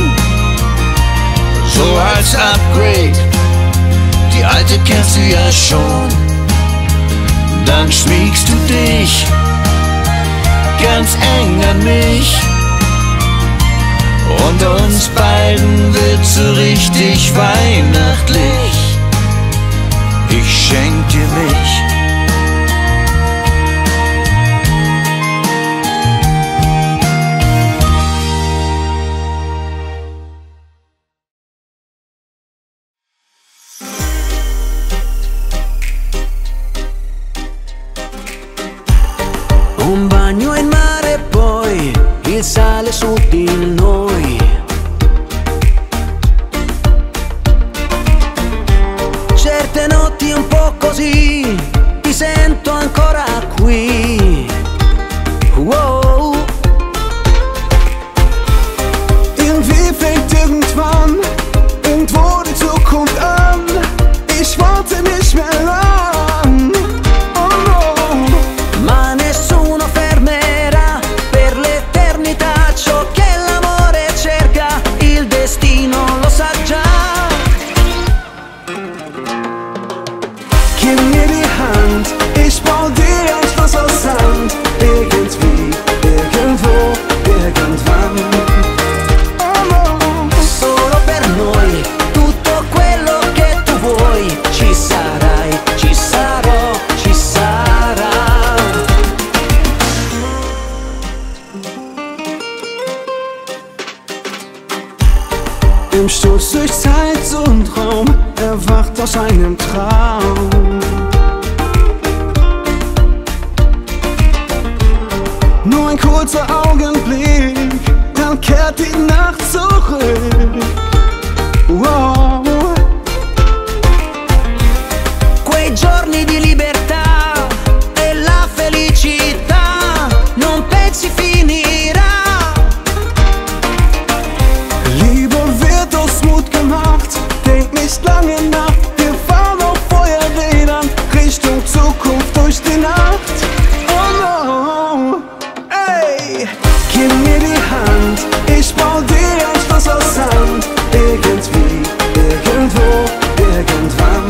so als Upgrade, die alte kennst du ja schon. Dann schmiegst du dich ganz eng an mich und uns beiden wird so richtig weihnachtlich. Ich schenke mich. Un bagno in mare, poi il sale su di noi. Certe notti un po' così, ti sento ancora qui. Wow. Irgendwie fängt irgendwann, irgendwo die Zukunft an. Ich wollte nicht mehr lang. Im Sturz durch Zeit und Raum, erwacht aus einem Traum. Nur ein kurzer Augenblick, dann kehrt die Nacht zurück. Wow. Quei giorni di libertà e la felicità, non pensi finirà. Denk nicht lange nach, wir fahren auf Feuerrädern Richtung Zukunft durch die Nacht. Oh no, ey, gib mir die Hand, ich bau dir ein Schloss aus Sand. Irgendwie, irgendwo, irgendwann.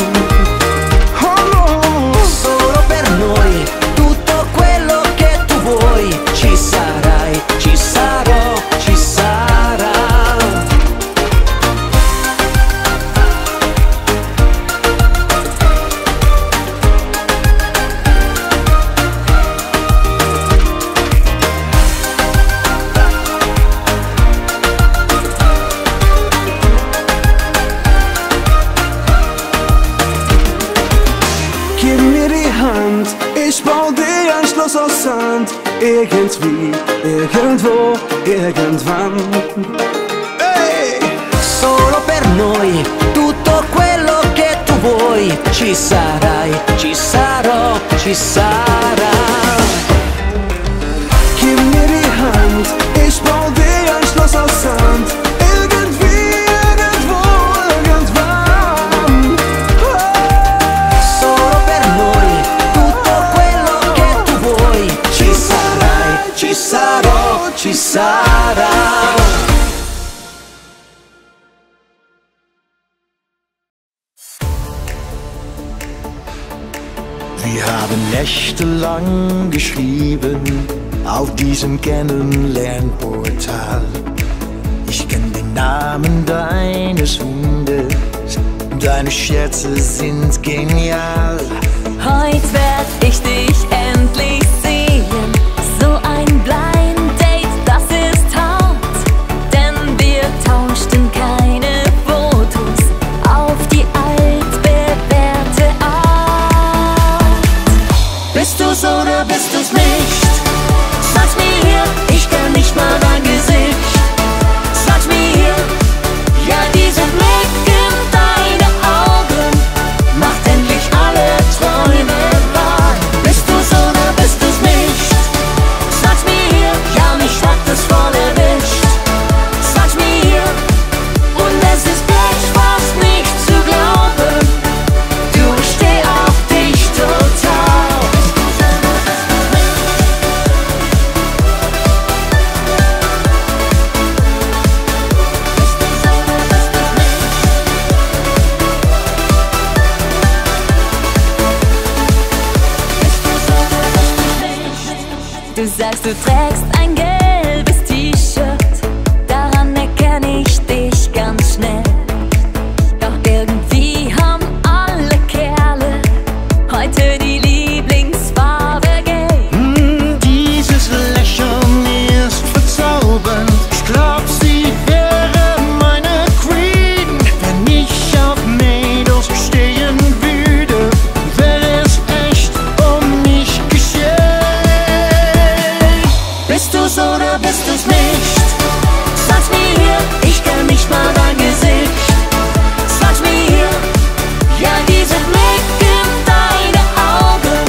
Irgendwie, irgendwo, irgendwann. Hey! Solo per noi, tutto quello che tu vuoi. Ci sarai, ci sarò, ci sarà. Gib mir die Hand, ich bau dir ein Schloss aus Sand. Ci sarà. Wir haben nächtelang geschrieben auf diesem Kennenlernportal. Ich kenn den Namen deines Hundes, deine Scherze sind genial. Heute werd ich dich endlich sehen, so ein Blind. Denn wir tauschten keine Fotos auf die Art. Du sagst, du trägst ein gelbes T-Shirt. Daran erkenne ich dich ganz schnell. Doch irgendwie haben alle Kerle heute die Lieblingsfarbe gelb. Dieses Lächeln ist verzaubernd. Ich glaub, sie wäre meine Queen. Wenn ich auf Mädels stehen würde, wäre es echt um mich geschehen. Bist du's oder bist du's nicht? Sag's mir hier, ich kenn nicht mal dein Gesicht. Sag's mir hier, ja, dieser Blick in deine Augen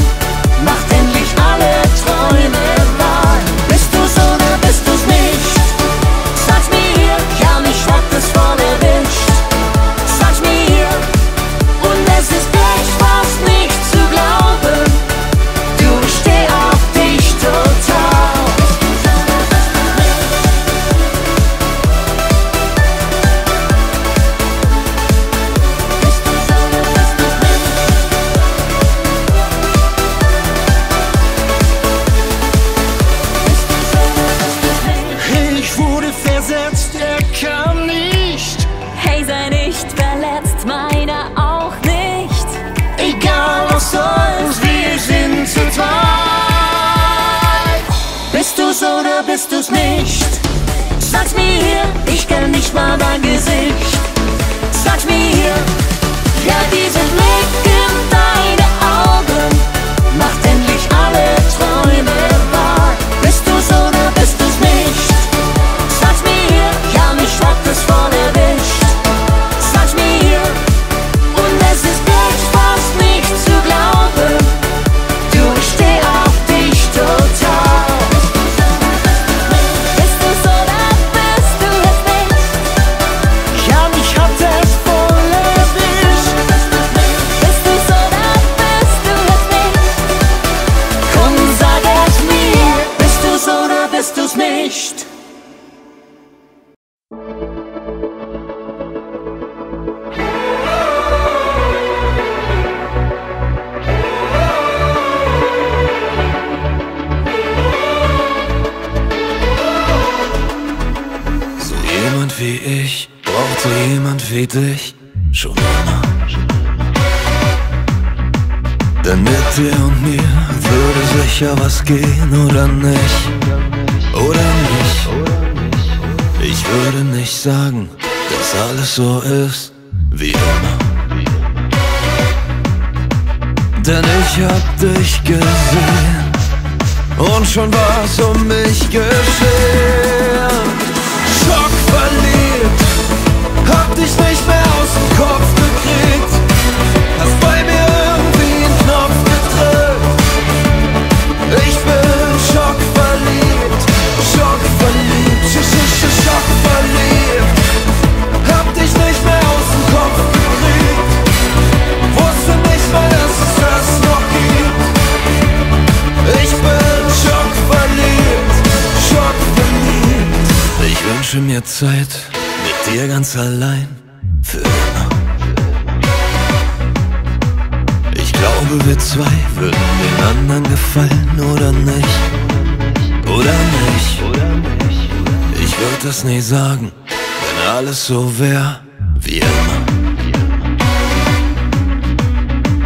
macht endlich alle Träume wahr. Bist du's oder bist du's nicht? Sag's mir hier, ja, mich hat es voll erwischt. Sag's mir hier, und es ist echt fast nicht zu glauben. Du, ich steh auf dich total. Ich wurde versetzt, er kam nicht. Hey, sei nicht verletzt, meiner auch nicht. Egal was soll's, wir sind zu zweit. Bist du's oder bist du's nicht? Sag's mir hier, ich kenn nicht mal dein Gesicht. Sag's mir hier, ja, dieser Blick in deine Augen macht endlich alle Träume wahr. Bist du's oder bist du's nicht? Sag's mir hier, ja, mich hat es voll erwischt. Sag's mir hier, und es ist echt fast nicht zu glauben. Du, ich steh auf dich total. Bist du's oder bist du es nicht? Ja, mich hat es voll erwischt. Bist du's oder bist du es nicht? Komm, sag es mir. Bist du's oder bist du's nicht? So jemand wie dich schon immer, denn mit dir und mir würde sicher was gehen, oder nicht? Oder nicht? Ich würde nicht sagen, dass alles so ist wie immer, denn ich hab dich gesehen und schon war's um mich geschehen. Schockverliebt, hab dich nicht mehr aus dem Kopf gekriegt, hast bei mir irgendwie einen Knopf gedrückt. Ich bin schockverliebt, schockverliebt, schockverliebt. Hab dich nicht mehr aus dem Kopf gekriegt, wusste nicht mal, dass es das noch gibt. Ich bin schockverliebt, schockverliebt. Ich wünsche mir Zeit mit dir ganz allein, für immer. Ich glaube, wir zwei würden den anderen gefallen, oder nicht? Oder nicht? Ich würde das nie sagen, wenn alles so wär wie immer.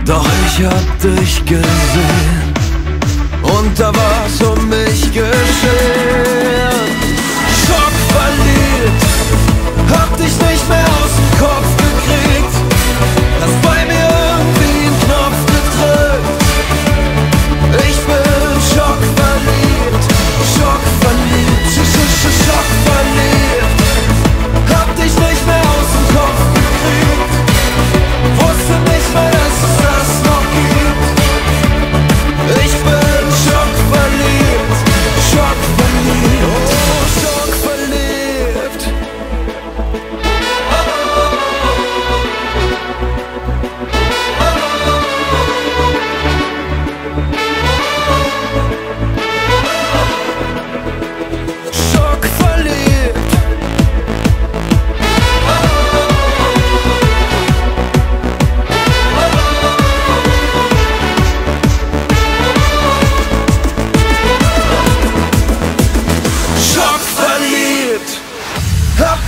Doch ich hab dich gesehen und da war's um mich geschehen. Schockverliebt, hab dich nicht mehr aus dem Kopf gekriegt, hast bei mir irgendwie einen Knopf gedrückt. Ich bin schockverliebt, schockverliebt, schockverliebt. Hab dich nicht mehr aus dem Kopf gekriegt, wusste nicht mal, dass es das noch gibt. Ich bin schockverliebt, schockverliebt, oh, schockverliebt.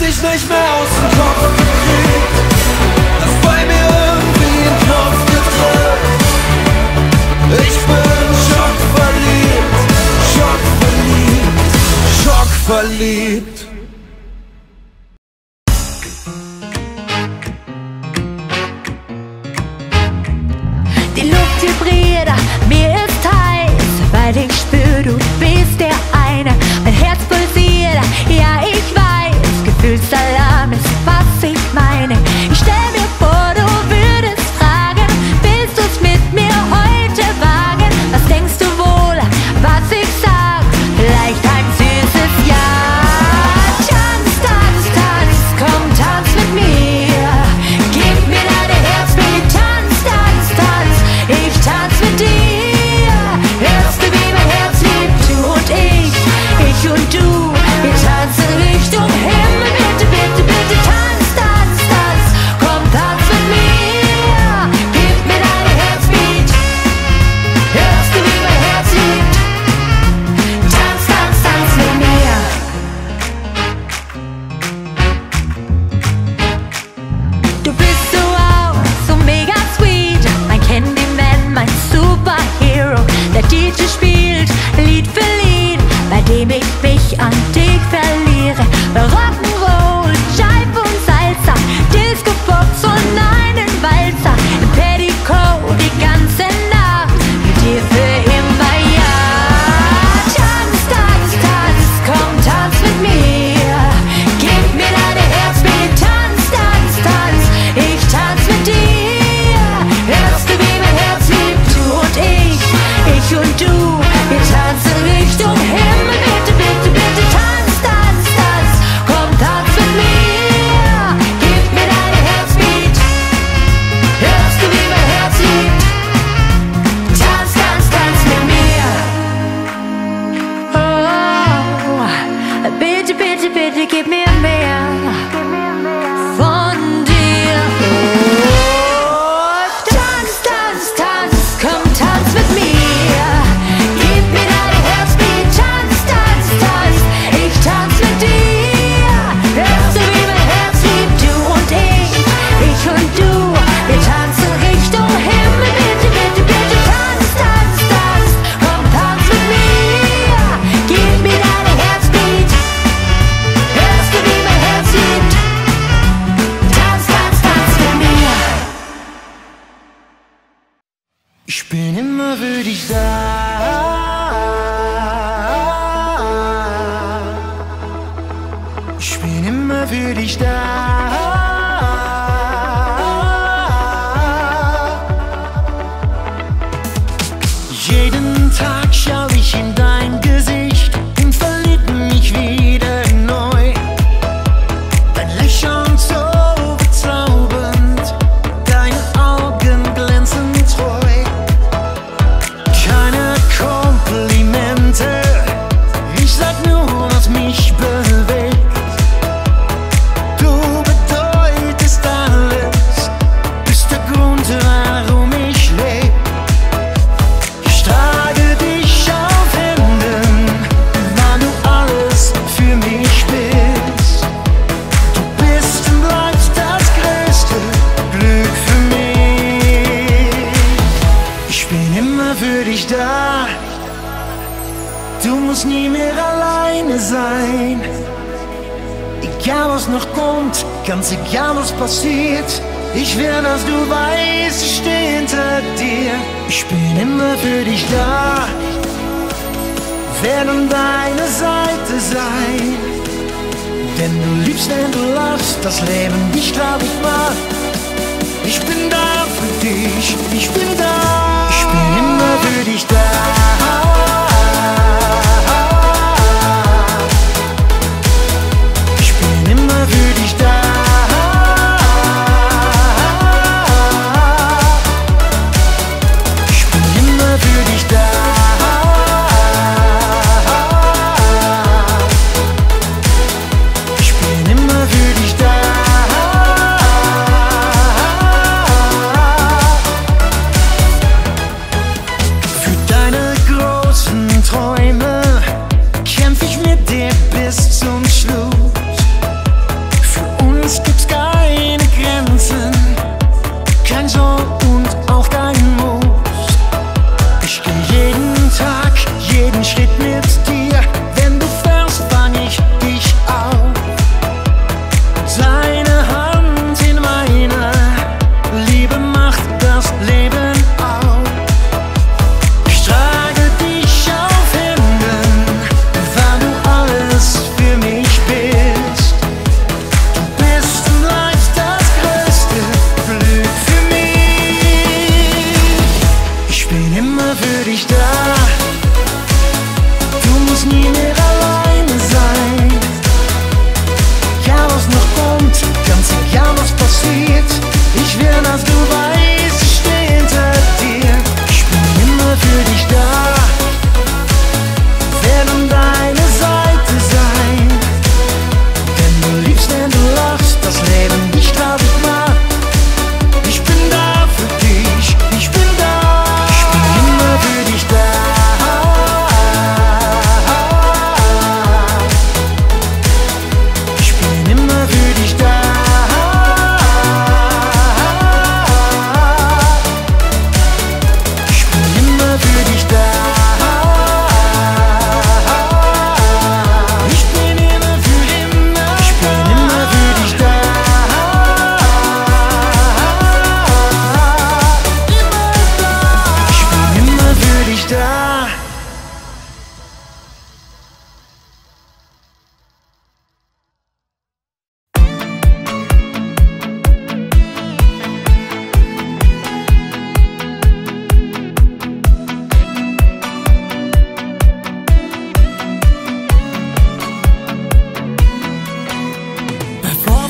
mich nicht mehr aus dem Kopf gekriegt, dass bei mir irgendwie ein Knopf gedrückt. Ich bin schockverliebt, schockverliebt, schockverliebt. Die Luft vibriert, mir ist heiß, weil ich spür, du bist der eine. Mein Herz pulsiert, ja ich weiß, Gefühlsalarm ist, was ich meine. Ich stell mir vor, du würdest fragen, willst du's mit mir heute wagen? Was denkst du wohl, was ich sag? Vielleicht ein süßes Ja. Tanz, tanz, tanz, komm, tanz mit mir. Gib mir deine Herzbeat, tanz, tanz, tanz, ich tanz mit dir. Hörst du, wie mein Herz liebt, du und ich, ich und du, wir tanzen Richtung Himmel. Bitte, bitte, bitte, tanz, tanz, tanz, komm, tanz mit mir. Gib mir deine Herzbeat, hörst du, wie mein Herz liebt, tanz, tanz, tanz mit mir. Du bist so wow, so mega sweet, mein Candyman, mein Superhero. Der DJ spielt Lied für Lied, bei dem ich mich an dich verliere. Rock'n'Roll, Jive und Salsa, Disco, Box und einen Walzer. Im Petticoat die ganze Nacht, mit dir für immer, ja. Tanz, tanz, tanz, komm, tanz mit mir. Gib mir deine Herzbeat, tanz, tanz, tanz, ich tanz mit dir. Hörst du, wie mein Herz liebt, du und ich und du, wir tanzen Richtung Himmel. Bitte, bitte, bitte, tanz, tanz, tanz, komm, tanz mit mir. Gib mir deine Herzbeat, hörst du, wie mein Herz liebt, tanz, tanz, tanz mit mir. Oh, bitte, bitte, bitte, gib mir mehr von dir. Oh, tanz, tanz, tanz, komm, tanz mit mir. Gib mir deine Herzbeat, tanz, tanz, tanz, ich tanz mit dir. Hörst du, wie mein Herz liebt, du und ich und du, wir tanzen Richtung Himmel. Bitte, bitte, bitte, tanz, tanz, tanz, komm, tanz mit mir. Gib mir deine Herzbeat, hörst du, wie mein Herz liebt, tanz, tanz, tanz mit mir. Ich bin immer für dich da. Ich bin immer für dich da. Jeden Tag schau ich in dein Gesicht und verlieb mich wieder neu. Dein Lächeln so bezaubernd, deine Augen glänzen treu. Keine Komplimente, ich sag nur, was mich bewegt. Du bedeutest alles, bist der Grund, warum ich leb. Ich trage dich auf Händen, weil du alles für mich bist. Du bist und bleibst das größte Glück für mich. Ich bin immer für dich da. Du musst nie mehr alleine sein. Egal was noch kommt, ganz egal was passiert. Ich will, dass du weißt, ich stehe hinter dir. Ich bin immer für dich da, werde an deiner Seite sein. Denn du liebst, wenn du lachst, das Leben dich traurig macht. Ich bin da für dich, ich bin da. Ich bin immer für dich da. Ich bin immer für dich da. Ich bin immer für dich da. Ich bin immer für dich da. Für deine Größe.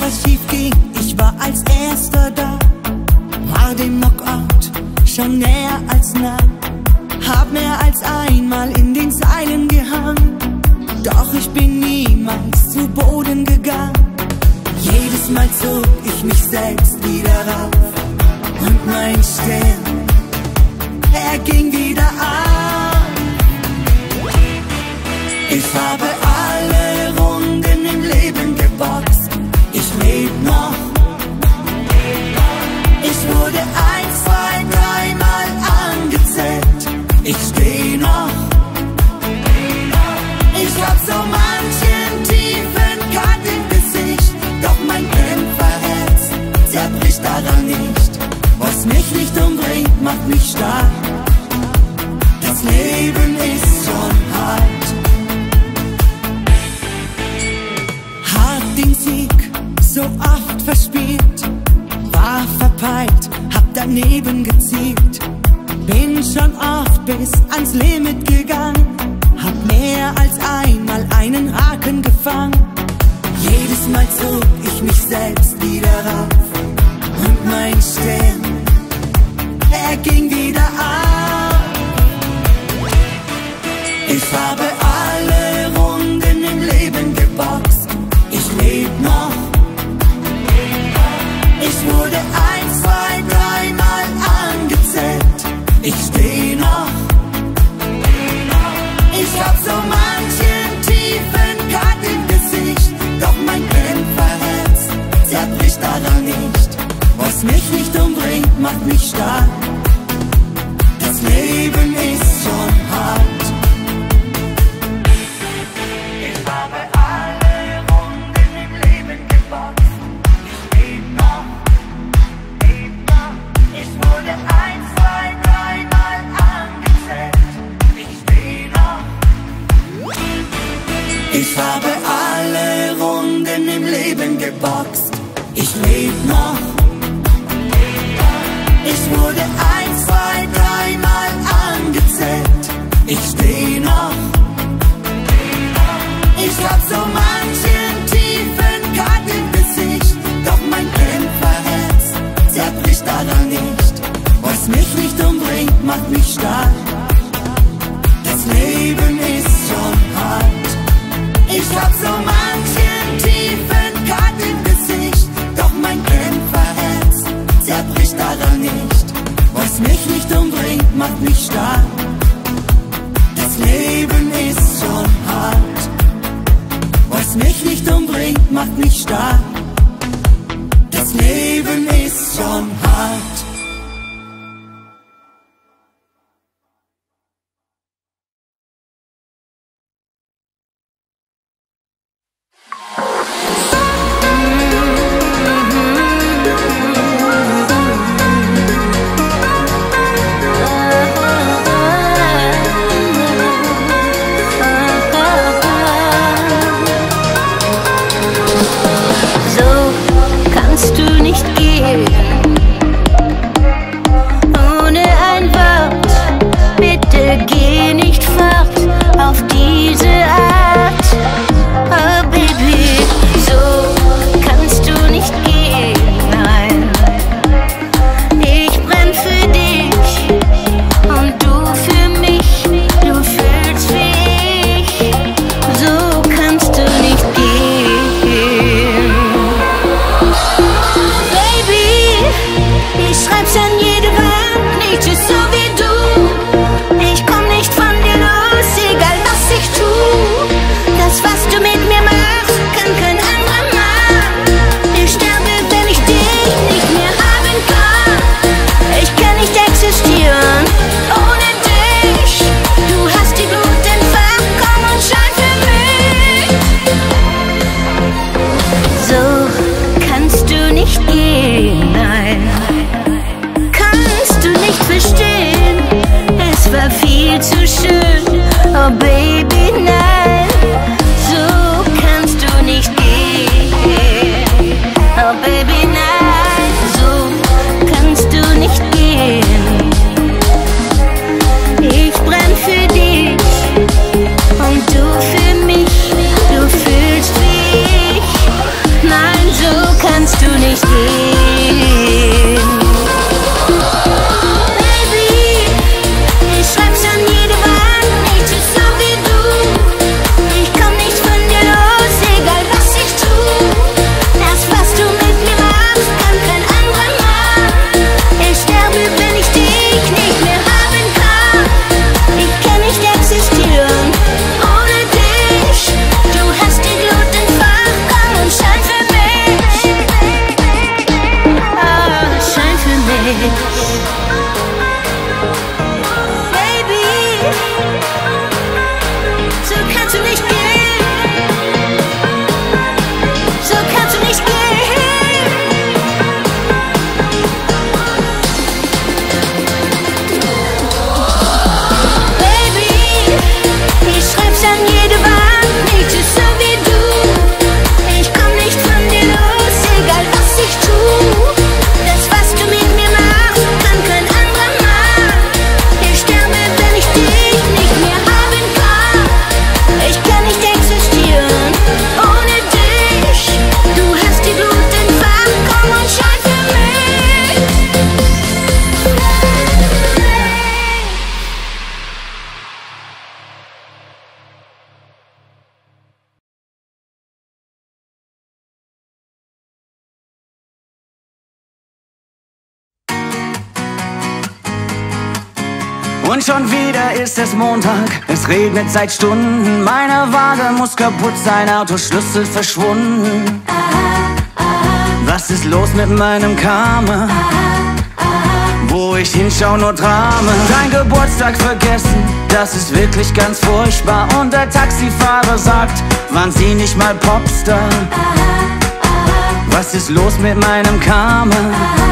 was schief ging, ich war als Erster da. War dem Knockout schon näher als nah. Hab mehr als einmal in den Seilen gehangen, doch ich bin niemals zu Boden gegangen. Jedes Mal zog ich mich selbst wieder rauf und mein Stern, er ging wieder auf. Ich habe alle Runden im Leben geboxt, ich leb noch. Ich wurde 1, 2, 3 Mal angezählt, ich steh noch. Ich hab so manchen tiefen Cut im Gesicht, doch mein Kämpferherz zerbricht daran nicht. Was mich nicht umbringt, macht mich stark. Das Leben ist schon hart. Hab den Sieg so oft verspielt, war verpeilt, hab daneben gezielt. Bin schon oft bis ans Limit gegangen, hab mehr als einmal einen Haken gefangen. Jedes Mal zog ich mich selbst wieder rauf und mein Stern, er ging wieder auf. Ich habe alle Runden im Leben geboxt, ich leb noch. Ich wurde 1, 2, 3 Mal angezählt, ich steh noch. Ich hab so manchen tiefen Cut im Gesicht, doch mein Kämpferherz zerbricht daran nicht. Was mich nicht umbringt, macht mich stark. Das Leben ist schon hart. Ich habe alle Runden im Leben geboxt, ich leb noch, leb noch. Ich wurde 1, 2, 3 Mal angezählt, ich steh noch. Ich habe alle Runden im Leben geboxt, ich leb noch. Ich wurde 1, 2, 3 Mal angezählt, ich steh noch. Ich hab so manchen tiefen Cut im Gesicht, doch mein Kämpferherz zerbricht daran nicht. Was mich nicht umbringt, macht mich stark. Das Leben ist schon hart. Ich hab so manchen tiefen Cut im Gesicht, doch mein Kämpferherz zerbricht daran nicht. Was mich nicht umbringt, macht mich stark. Das Leben ist schon hart. Was mich nicht umbringt, macht mich stark. Das Leben ist schon hart. So kannst du nicht gehen. Und schon wieder ist es Montag, es regnet seit Stunden. Meine Waage muss kaputt sein, Autoschlüssel verschwunden. Aha, aha. Was ist los mit meinem Karma? Aha, aha. Wo ich hinschau, nur Drama. Dein Geburtstag vergessen, das ist wirklich ganz furchtbar. Und der Taxifahrer sagt, waren Sie nicht mal Popstar? Aha, aha. Was ist los mit meinem Karma? Aha.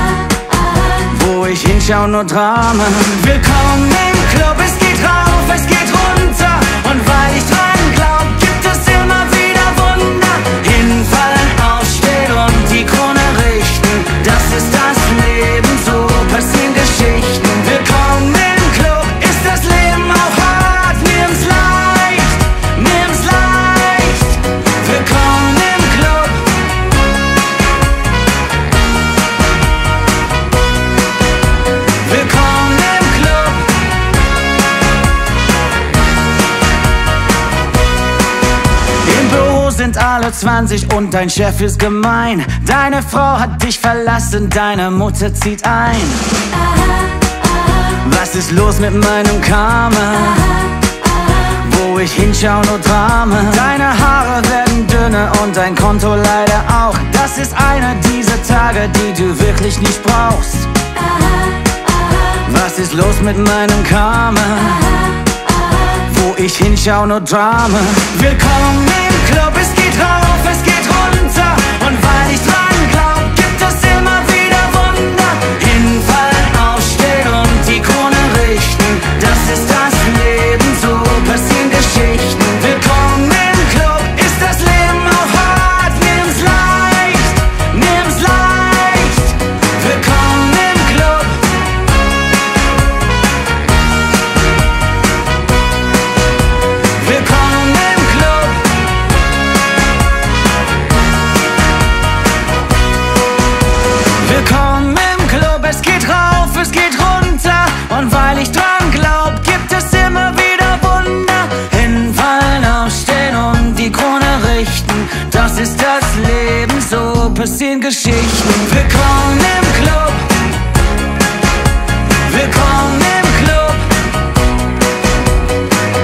Wo ich hinschau, nur Drama. Willkommen im Club, es geht rauf, es geht runter. Und weil ich dran glaub, gibt es immer wieder Wunder. Hinfallen, aufstehen und die Krone richten. Das ist das Leben, so passieren Geschichten. Willkommen im Club, ist das Leben auch hart. Nimm's leicht, nimm's leicht. Willkommen im Club. Sind alle 20 und dein Chef ist gemein. Deine Frau hat dich verlassen, deine Mutter zieht ein. Aha, aha. Was ist los mit meinem Karma? Aha, aha. Wo ich hinschau, nur Drama. Deine Haare werden dünner und dein Konto leider auch. Das ist einer dieser Tage, die du wirklich nicht brauchst. Aha, aha. Was ist los mit meinem Karma? Aha, wo ich hinschau, nur Drama. Willkommen im Club, es geht rauf, es geht runter. Und weil ich dran glaub, gibt es immer wieder Wunder. Hinfallen, aufstehen und die Krone richten. Das ist das Leben, so passieren Geschichten. Willkommen im Club, ist das Leben auch hart. Nimm's leicht, nimm's leicht. Willkommen im Club. Willkommen im Club, es geht rauf, es geht runter. Und weil ich dran glaub, gibt es immer wieder Wunder. Hinfallen, aufstehen und die Krone richten. Das ist das Leben, so passieren Geschichten. Willkommen im Club. Willkommen im Club.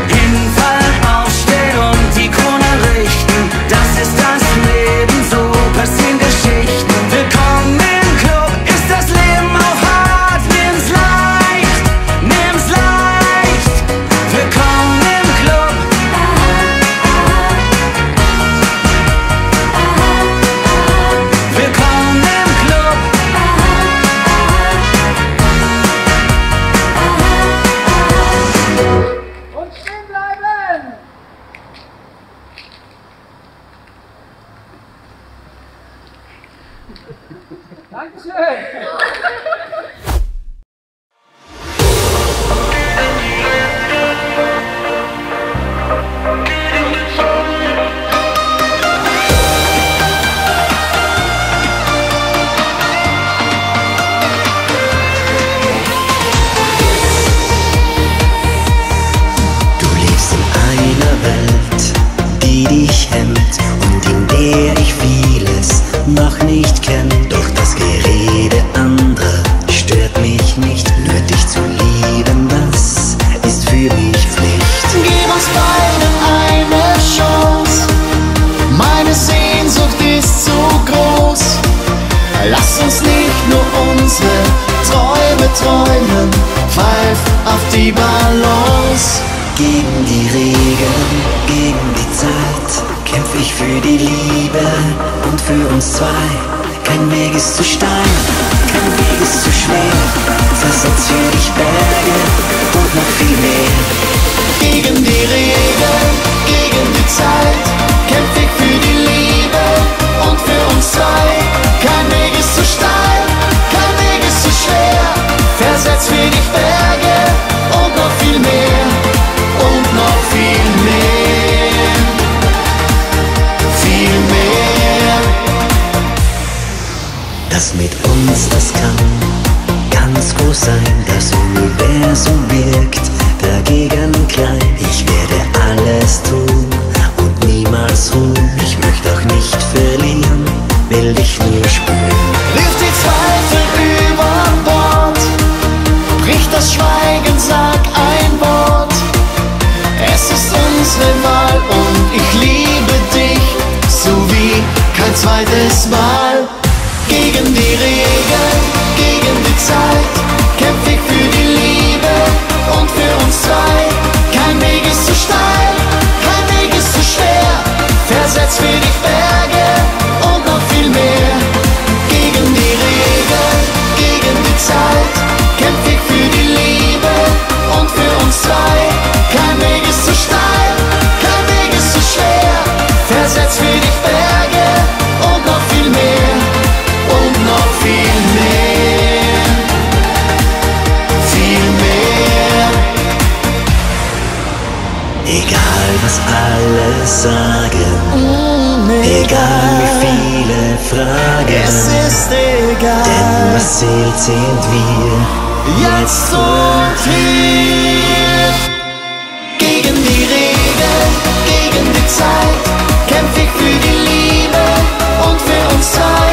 Hinfallen, aufstehen und die Krone richten. Das ist das Leben, so passieren Geschichten. Willkommen im Club. noch nicht kennt. Doch das Gerede anderer stört mich nicht. Nur dich zu lieben, das ist für mich Pflicht. Gib uns beide eine Chance, meine Sehnsucht ist so groß. Lass uns nicht nur unsere Träume träumen, pfeif auf die Balance. Gegen die Regeln, gegen die Zeit, kämpf ich für die Liebe und für uns zwei. Kein Weg ist zu steil, kein Weg ist zu schwer. Versetzt für dich Berge und noch viel mehr. Gegen die Regeln, gegen die Zeit, kämpf ich für die Liebe und für uns zwei. Kein Weg ist zu steil, kein Weg ist zu schwer. Versetzt für dich Berge und noch viel mehr. Und noch viel mehr, das mit uns, das kann ganz groß sein. Das Universum wirkt dagegen klein. Ich werde alles tun und niemals ruhen. Ich möchte auch nicht verlieren, will dich nur spüren. Wirf die Zweifel über Bord, brich das Schweigen, sag ein Wort. Es ist unsere Wahl und ich liebe dich, so wie kein zweites Mal. Gegen die Regeln, gegen die Zeit, kämpf ich für die Liebe und für uns zwei. Kein Weg ist zu steil, kein Weg ist zu schwer. Versetz für dich Berge und noch viel mehr. Gegen die Regeln, gegen die Zeit, kämpf ich für die Liebe und für uns zwei. Kein Weg ist zu steil, kein Weg ist zu schwer. Versetz für dich Berge und noch viel mehr. Und noch viel mehr. Viel mehr. Egal was alle sagen, egal wie viele Fragen, es ist egal, denn was zählt sind wir jetzt und hier. Gegen die Regeln, gegen die Zeit, kämpf ich für die Liebe und für uns zwei.